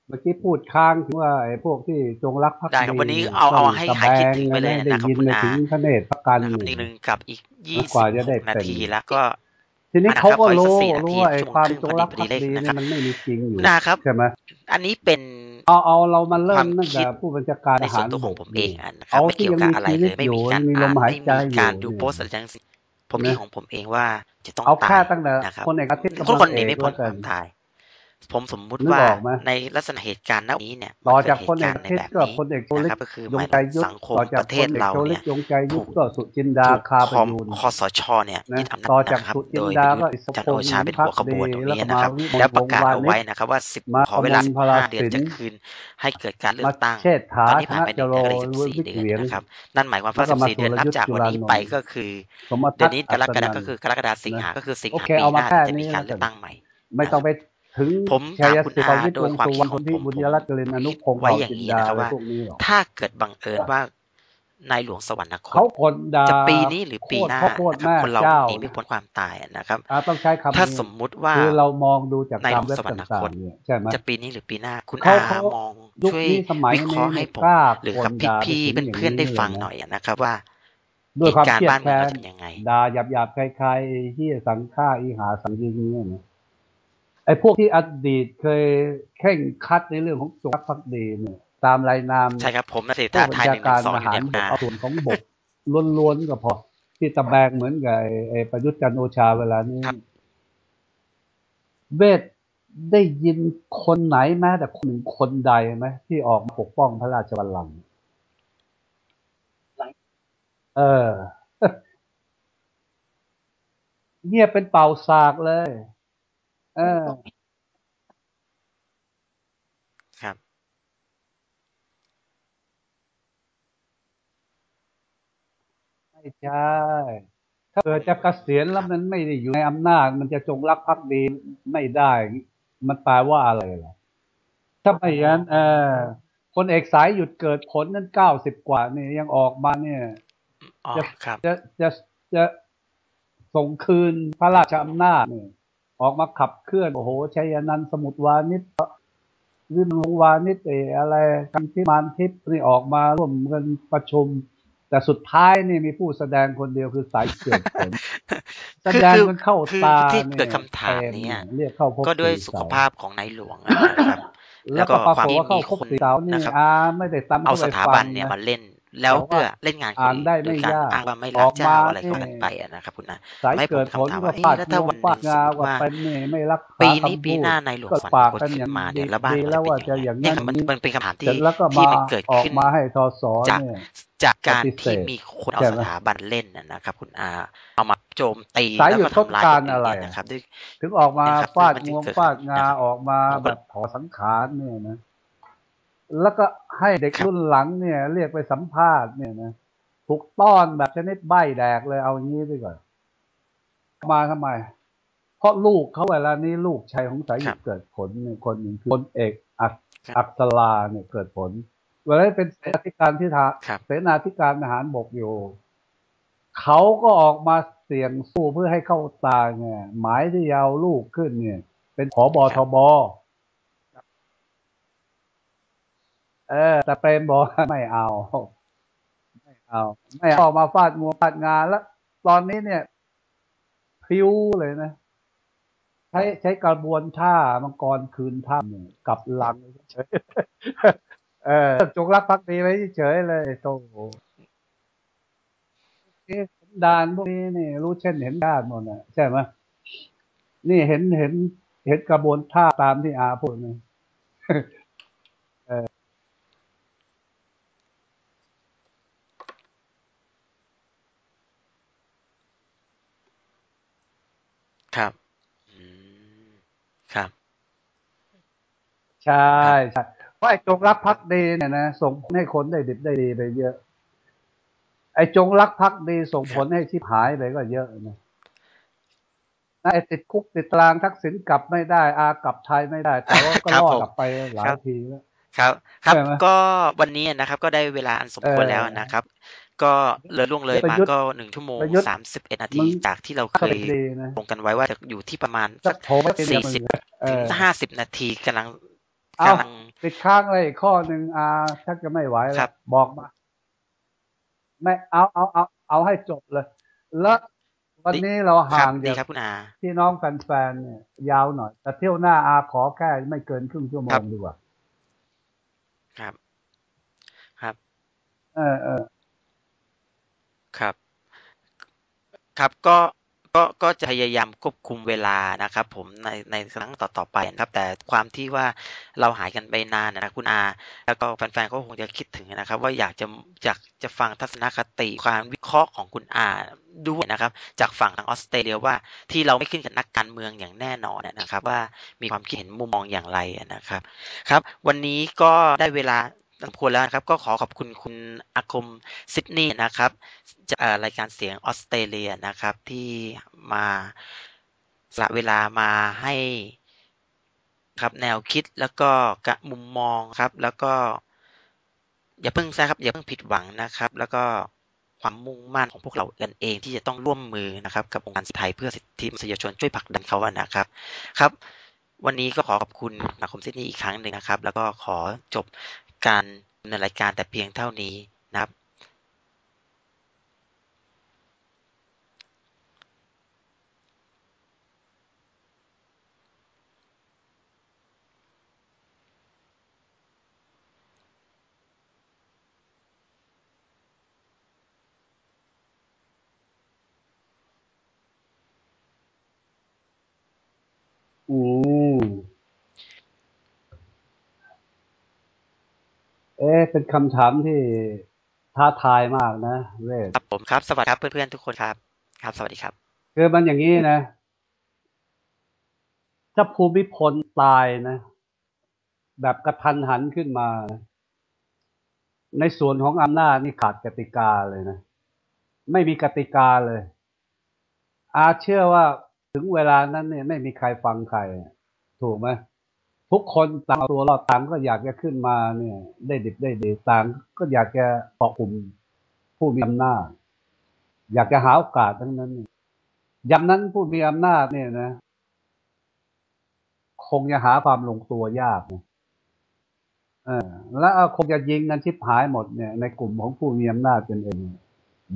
เมื่อกี้พูดค้างถึงว่าไอ้พวกที่จงรักภักได้ครับดีวันนี้เนี่ยเอาต้องเอาให้ตะแบหายคิดงถึงไปกันเลยนะได้นะครับยินคุณในอาถึงพระเนตรพระกันนะครับนี่หนึ่งกับอีกยี่นะกสิว่าบจะหได้กนาเป็น ทีแล้วก็ทีนี้อ่ะนะเขาครับก็ขออีกสักรู้สี่นารู้ทีว่าไอ้ชั่วโมคงวาคมรึ่งจพงอรัดีกพอดีภักเลยดีนะคเนี่รัยบมันไม่มีจริงอคุณยู่อาครับ ใช่ไหมอันนี้เป็นเอาเอาเรามาคเริ่วามมตั้งแต่คิดผู้บัญชาการในทส่วหานรตัวขบองกผมเอนี่ งอ่ะนะครัเอาบ ไม่ที่เกี่ยวยังกับมีอะไรชีเลวิตย อไม่ยู่มีกายัรงมีลอ่ามนหายไม่ใจมีอกายู่รดูเนี่โพยสต์อะไรทั้งสิ้นผมคิดนะของผมเองว่าจะต้องเอาตาแค่ยตั้งแต่นะครับ คนเอกอาทิตย์กับคพนลคนหเอนีกไม่พ้นแล้วคกันวามตาย ผมสมมุตินึกว่าออกไหมในลักษณะเหตุการณ์ณวันนี้เนี่ย มัต่นอเกิจาดกเหพลตุเอการกณ์อาในทิตแบย์บก็นี้พลเอกโจนะคลิรักบ ก็คือยหงมายใจถึงยุทธสังคมต่อปจากระเทพลศเอกเราโจลิเนี่กย ยงใจยุทถูธกก็สุจินดาถูกคาคประอมยูนคอสชเนี่ยยึนะดอำนาต่อจจากนะครับ สุจิโดนยดาประยุทก็ธ์อิสจันทรพโอลชาเป็นพัหักวขบดี วนตรงแล้วนี้ก็มานะครับ วิมลแล้วปวระงศ์กาศวาเอานิไว้ชนะครับว่า สิบ มาขอกเวมลา ลพลาสิบห้า เดือนสินจะคืน ให้เกิดการเลืมาอกตั้ง เชษฐาตอนนี้ธผ่านนไปหจนึ่งโรเดือนก็เหลยวิสิบสี่ วิเดือเหนวียง นะครับ นั่นหมายความแล้วว่าก็มาสิบสี่ สุเดือนรนับยุทธจากจุวันลานี้นไปนท์ก็คือ สมเดืทัอศนน์นี้กอัรศกฎานันก็ท์คือกรกฎาสิงนะหาก็คือสิงโอหาเคปีเอาหมาน้าแค่ถึงจะมีนี้การแล้วเลืกัอกน ตั้งใหม่ไม่นะคต้อรังบ ไปถึงผมชัถามยคุณศิอาวิทย์โดวยงความสุคิวดรรณของพี่ผมบุญผมยรัตน์กลินอนุคิดพงษ์ไว้เผ่าอย่างจินนี้ดานะครับอะไรว่า พวกนี้หรอกถ้าเกิดบังเอิญว่านายหลวงสวรรคต เขาคนด่าจะปีนี้หรือโคปีตรหน้าพ่อโคตรนะครับ แม่คนเรามัเจ้านหนีไม่นะพ้นความตายอะนะครับ อ่าต้องใช้คำถ้านี้ สมมุติว่าคือเรามองดูจากนายตาหลมวงเว็บสวรรคต่างต ๆ เนี่ย ใช่ไหมจะปีนี้หรือปีหน้า คุณเขาอาเขามองยุคช่วยนี้สมัยวิเคนี้ราะห์ให้เนี่ยผกม ล้าหรืคอนกับด่าไปพี่ถึงอๆย่างเพื่อนนี้ๆได้เลฟัยงหนะ น่อยอะนะครับ ว่าด้วเหยคตุวามกาเครณ์รียดบ้านเมืองแค้เรานจะเป็นยังไง ด่าหยาบหยาบคล้ายๆที่สังฆ่าอีหาสังยิงเนี่ยนะไอ้พวกที่อดีตเคยเข่งครัดในเรื่องของจงรักภักดีเนี่ย ตามรายนามใช่ครับผมนะเศรษผู้ฐาบัไทญยหชานึ่งหนึ่กางรสองทอยู่หาในรคุณบกอา เอาส่วนของบกล้วนๆก็พอ ที่ตะแบงเหมือนกับไอ้ไอ้ประยุทธ์จันทร์โอชาเวลานี้ ครับ เวทได้ยินคนไหนแม้แต่คนหนึ่งคนใดไหมที่ออกมาปกป้องพระราชบัลลังก์เออ เนี่ยบเป็นเป่าสากเลย เออ ครับ ไม่ใช่ถ้าเกิดจะเกษียณคแล้วรับ มันไม่ได้อยู่ในอำนาจ มันจะจงรักภักดีไม่ได้ มันแปลว่าอะไรล่ะถ้าไม่อย่างนั้นเออ คนเอกสายหยุดเกิดผลนั่นเก้าสิบกว่านี่ยังออกมาเนี่ยจะจะจะจะส่งคืนพระราชอำนาจเนี่ยออกมาขับเคลื่อนโอ้โหชัยนันท์สมุทรวานิชวิมลวานิชเออะไรกันที่มานทิพย์นี่ออกมาร่วมกันประชุมแต่สุดท้ายนี่มีผู้แสดงคนเดียวคือสายเกิดผลแสดงมันเข้าตาที่เกิดคำถามนี้ก็ด้วยสุขภาพของนายหลวงนะครับแล้วก็ความที่มีคนนะครับเอาสถาบันเนี่ยมาเล่นแล้วเพื่อเล่นงานคนอื่นโดยการอ้างว่าไม่รักเจ้าอะไรก็มันไปนะครับคุณนะไม่เกิดคำถามว่าแล้วถ้าวันหนึ่งว่าปีนี้ปีหน้านายหลวงฝันคนขึ้นมาเดี๋ยวแล้วบ้านเราจะเป็นอย่างไรเนี่ยมันมันเป็นคำถามที่ที่มันเกิดขึ้นจากจากการที่มีคนเอาสถาบันเล่นนะครับคุณอาเอามาโจมตีแล้วมาทำลายกันนะครับถึงออกมาฟาดงวงฟาดงาออกมาแบบขอสังขารเนี่ยนะแล้วก็ให้เด็กรุ่นหลังเนี่ยเรียกไปสัมภาษณ์เนี่ยนะถูกต้อนแบบชนิดใบ้แดกเลยเอาอย่างนี้ไปก่อนมาทำไมเพราะลูกเขาเวลานี้ลูกชายของสายหยุดเกิดผลเนี่ยคนหนึ่งคือพลเอกอักษราเนี่ยเกิดผลเวลาเป็นเสนาธิการที่ทาเสนาธิการทหารบกอยู่เขาก็ออกมาเสี่ยงสู้เพื่อให้เข้าตาเนี่ยหมายที่ยาวลูกขึ้นเนี่ยเป็นผบ.ทบ.เออแต่เปรมบอกไม่เอาไม่เอาไม่เอามาฟาดมัวฟาดงานแล้วตอนนี้เนี่ยพิวเลยนะใช้ใช้กระบวนท่ามังกรคืนท่าเนี่ยกลับหลังเฉยเออจงรักภักดีไว้เฉยเลยโต้ดานพวกนี้นี่รู้เช่นเห็นญาติหมดนะใช่ไหมนี่เห็นเห็นเห็นกระบวนท่าตามที่อาพูดนะครับครับใช่ใช่เพราะไอ้จงรักภักดีเนี่ยนะส่งผลให้คนได้ดิบได้ดีไปเยอะไอ้จงรักภักดีส่งผลให้ชิบหายไปก็เยอะนะไอ้ติดคุกติดตารางทักษิณกลับไม่ได้อากลับไทยไม่ได้แต่ว่าก็รอดกลับไปหลายทีแล้วครับครับก็วันนี้นะครับก็ได้เวลาอันสมควรแล้วนะครับก็เลยล่วงเลยมาก็หนึ่งชั่วโมงสามสิบเอ็ดนาทีจากที่เราเคยลงกันไว้ว่าจะอยู่ที่ประมาณสักสี่สิบถึงห้าสิบนาทีกำลังกำลังติดข้างเลยข้อหนึ่งอาถ้าจะไม่ไหวแล้วบอกมาไม่เอาเอาเอาเอาให้จบเลยแล้ววันนี้เราห่างจากพี่น้องแฟนๆเนี่ยยาวหน่อยแต่เที่ยวหน้าอาขอแค่ไม่เกินครึ่งชั่วโมงดีกว่าครับครับเออเออครับครับก็ก็ก็จะพยายามควบคุมเวลานะครับผมในในครั้งต่อๆไปนะครับแต่ความที่ว่าเราหายกันไปนานนะคุณอาแล้วก็แฟนๆก็คงจะคิดถึงนะครับว่าอยากจะอยากจะฟังทัศนคติความวิเคราะห์ของคุณอาด้วยนะครับจากฝั่งทางออสเตรเลียว่าที่เราไม่ขึ้นกับนักการเมืองอย่างแน่นอนนะครับว่ามีความคิดเห็นมุมมองอย่างไรนะครับครับวันนี้ก็ได้เวลาสมควรแล้วนะครับก็ขอขอบคุณคุณอาคมซิดนีย์นะครับจากรายการเสียงออสเตรเลียนะครับที่มาสละเวลามาให้ครับแนวคิดแล้วก็มุมมองครับแล้วก็อย่าเพิ่งซะครับอย่าเพิ่งผิดหวังนะครับแล้วก็ความมุ่งมั่นของพวกเรากันเองที่จะต้องร่วมมือนะครับกับองค์การไทยเพื่อสิทธิมนุษยชนช่วยผลักดันเขาอะนะครับครับวันนี้ก็ขอขอบคุณอาคมซิดนีย์อีกครั้งหนึ่งนะครับแล้วก็ขอจบการดำเนินรายการแต่เพียงเท่านี้นะครับอืมเอ๊ะเป็นคำถามที่ท้าทายมากนะเวทครับผมครับสวัสดีครับเพื่อนๆทุกคนครับครับสวัสดีครับคือมันอย่างนี้นะถ้าภูมิพลตายนะแบบกระทันหันขึ้นมาในส่วนของอำนาจนี่ขาดกติกาเลยนะไม่มีกติกาเลยอาเชื่อว่าถึงเวลานั้นเนี่ยไม่มีใครฟังใครถูกไหม ทุกคนต่างตัวเราต่างก็อยากจะขึ้นมาเนี่ยได้ดิบได้ดีต่างก็อยากจะเกาะกลุ่มผู้มีอำนาจอยากจะหาโอกาสทั้งนั้นอย่างนั้นผู้มีอำนาจเนี่ยนะคงจะหาความลงตัวยากนะเออแล้วคงจะยิงกันชิบหายหมดเนี่ยในกลุ่มของผู้มีอำนาจกันเอง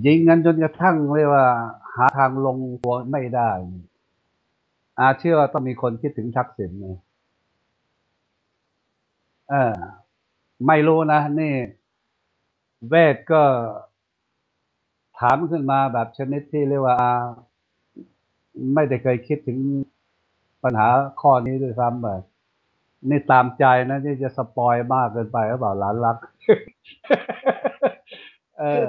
ยิงกันจนกระทั่งเรียกว่าหาทางลงตัวไม่ได้อาเชื่อว่าต้องมีคนคิดถึงทักษิณนะเออไม่รู้นะนี่เวทก็ถามขึ้นมาแบบชนิดที่เรียกว่าไม่ได้เคยคิดถึงปัญหาข้อนี้ด้วยซ้ำแบบนี่ตามใจนะที่จะสปอยมากเกินไปหรือเปล่าหลานรักเออ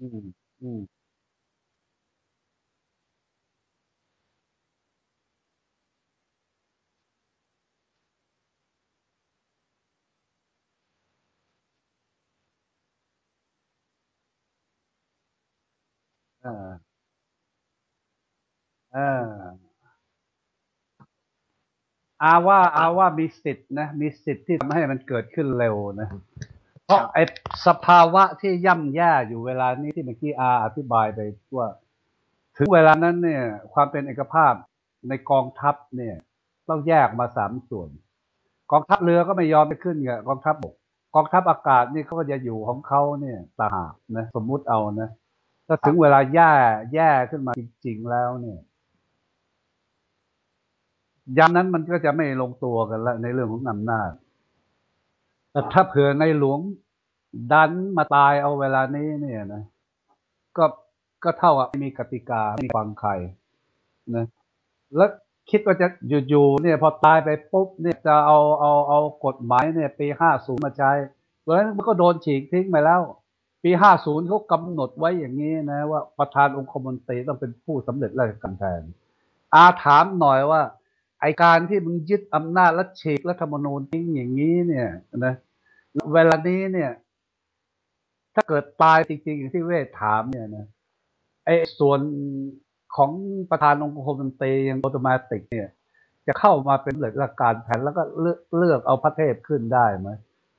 อืมอืมเออเอออาว่าอาว่ามีสิทธิ์นะมีสิทธิ์ที่ทำให้มันเกิดขึ้นเร็วนะเพราะไอ้สภาวะที่ย่ำแย่อยู่เวลานี้ที่เมื่อกี้อาอธิบายไปว่าถึงเวลานั้นเนี่ยความเป็นเอกภาพในกองทัพเนี่ยต้องแยกมาสามส่วนกองทัพเรือก็ไม่ยอมไปขึ้นกับกองทัพบกกองทัพอากาศนี่เขาก็จะอยู่ของเขาเนี่ยต่างหากนะสมมุติเอานะถ้าถึงเวลาแย่แย่ขึ้นมาจริงๆแล้วเนี่ยยามนั้นมันก็จะไม่ลงตัวกันละในเรื่องของอำนาจแต่ถ้าเผื่อในหลวงดันมาตายเอาเวลานี้เนี่ยนะก็ก็เท่ากับไม่มีกติกาไม่มีฟังใครนะแล้วคิดว่าจะอยู่ๆเนี่ยพอตายไปปุ๊บเนี่ยจะเอาเอาเอากฎหมายเนี่ยปีห้าศูนย์มาใช้แล้วมันก็โดนฉีกทิ้งไปแล้วปีห้าศูนย์เขากำหนดไว้อย่างนี้นะว่าประธานองคมนตรีต้องเป็นผู้สำเร็จราชการแทนอาถามหน่อยว่าไอการที่มึงยึดอำนาจและฉีกรัฐธรรมนูญทิ้งอย่างนี้เนี่ยนะเวลานี้เนี่ยถ้าเกิดตายจริงๆอย่างที่เวทถามเนี่ยนะไอส่วนของประธานองคมนตรีอย่างอัตโนมัติเนี่ยจะเข้ามาเป็นหลักราชการแทนแล้วก็เลือกเลือกเอาพระเทพขึ้นได้ไหม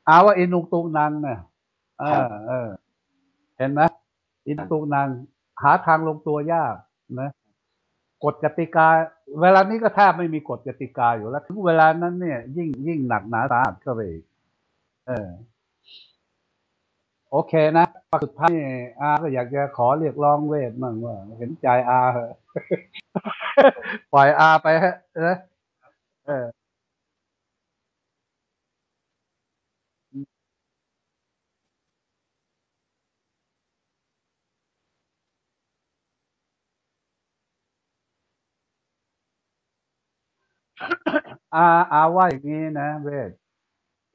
อาว่าอินุงตุงนังเนี่ยเออเออเห็นไหมอินุงตุงนังหาทางลงตัวยากนะกฎกติกาเวลานี้ก็แทบไม่มีกฎกติกาอยู่แล้วถึงเวลานั้นเนี่ยยิ่งยิ่งหนักหนาสาหัสเข้าไปเออโอเคนะสุดท้ายอาก็อยากจะขอเรียกร้องเวทมั่งว่าเห็นใจอาปล่อยอาไปฮะนะเอออาอาว่าอย่างนี้นะเวท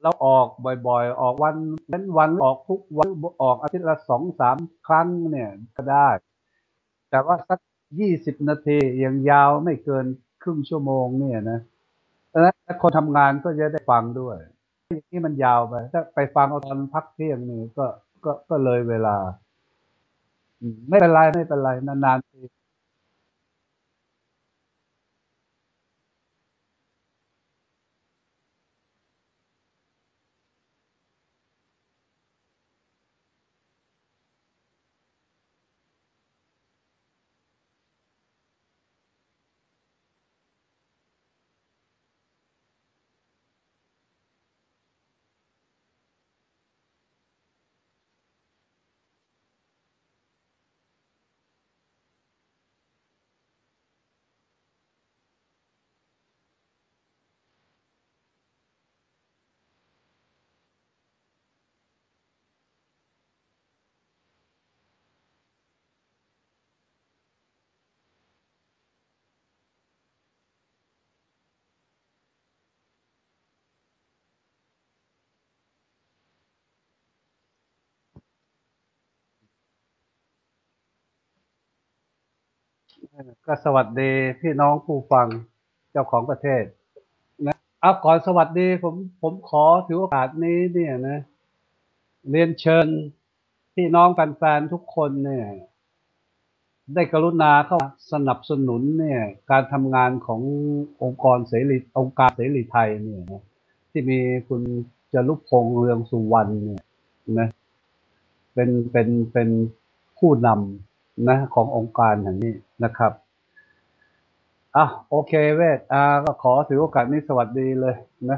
เราออกบ่อยๆออกวันเป็นวันออกทุกวันออกอาทิตย์ละสองสามครั้งเนี่ยก็ได้แต่ว่าสักยี่สิบนาทีอย่างยาวไม่เกินครึ่งชั่วโมงเนี่ยนะและคนทำงานก็จะได้ฟังด้วยอย่างนี้มันยาวไปถ้าไปฟังเอาตอนพักเที่ยงนี่ก็ก็ก็เลยเวลาไม่เป็นไรไม่เป็นไรนานๆทีก็สวัสดีพี่น้องผู้ฟังเจ้าของประเทศนะ เอาก่อนสวัสดีผมผมขอถือโอกาสนี้เนี่ยนะเรียนเชิญพี่น้องแฟนๆทุกคนเนี่ยได้กรุณาเข้าสนับสนุนเนี่ยการทำงานขององค์กรเสรีองค์การเสรีไทยเนี่ยนะที่มีคุณจรุพงษ์เรืองสุวรรณเนี่ยนะเป็นเป็นเป็นผู้นำนะขององค์การแห่งนี้นะครับอ่ะโอเคเวทอ่าก็ขอถือโอกาสนี้สวัสดีเลยนะ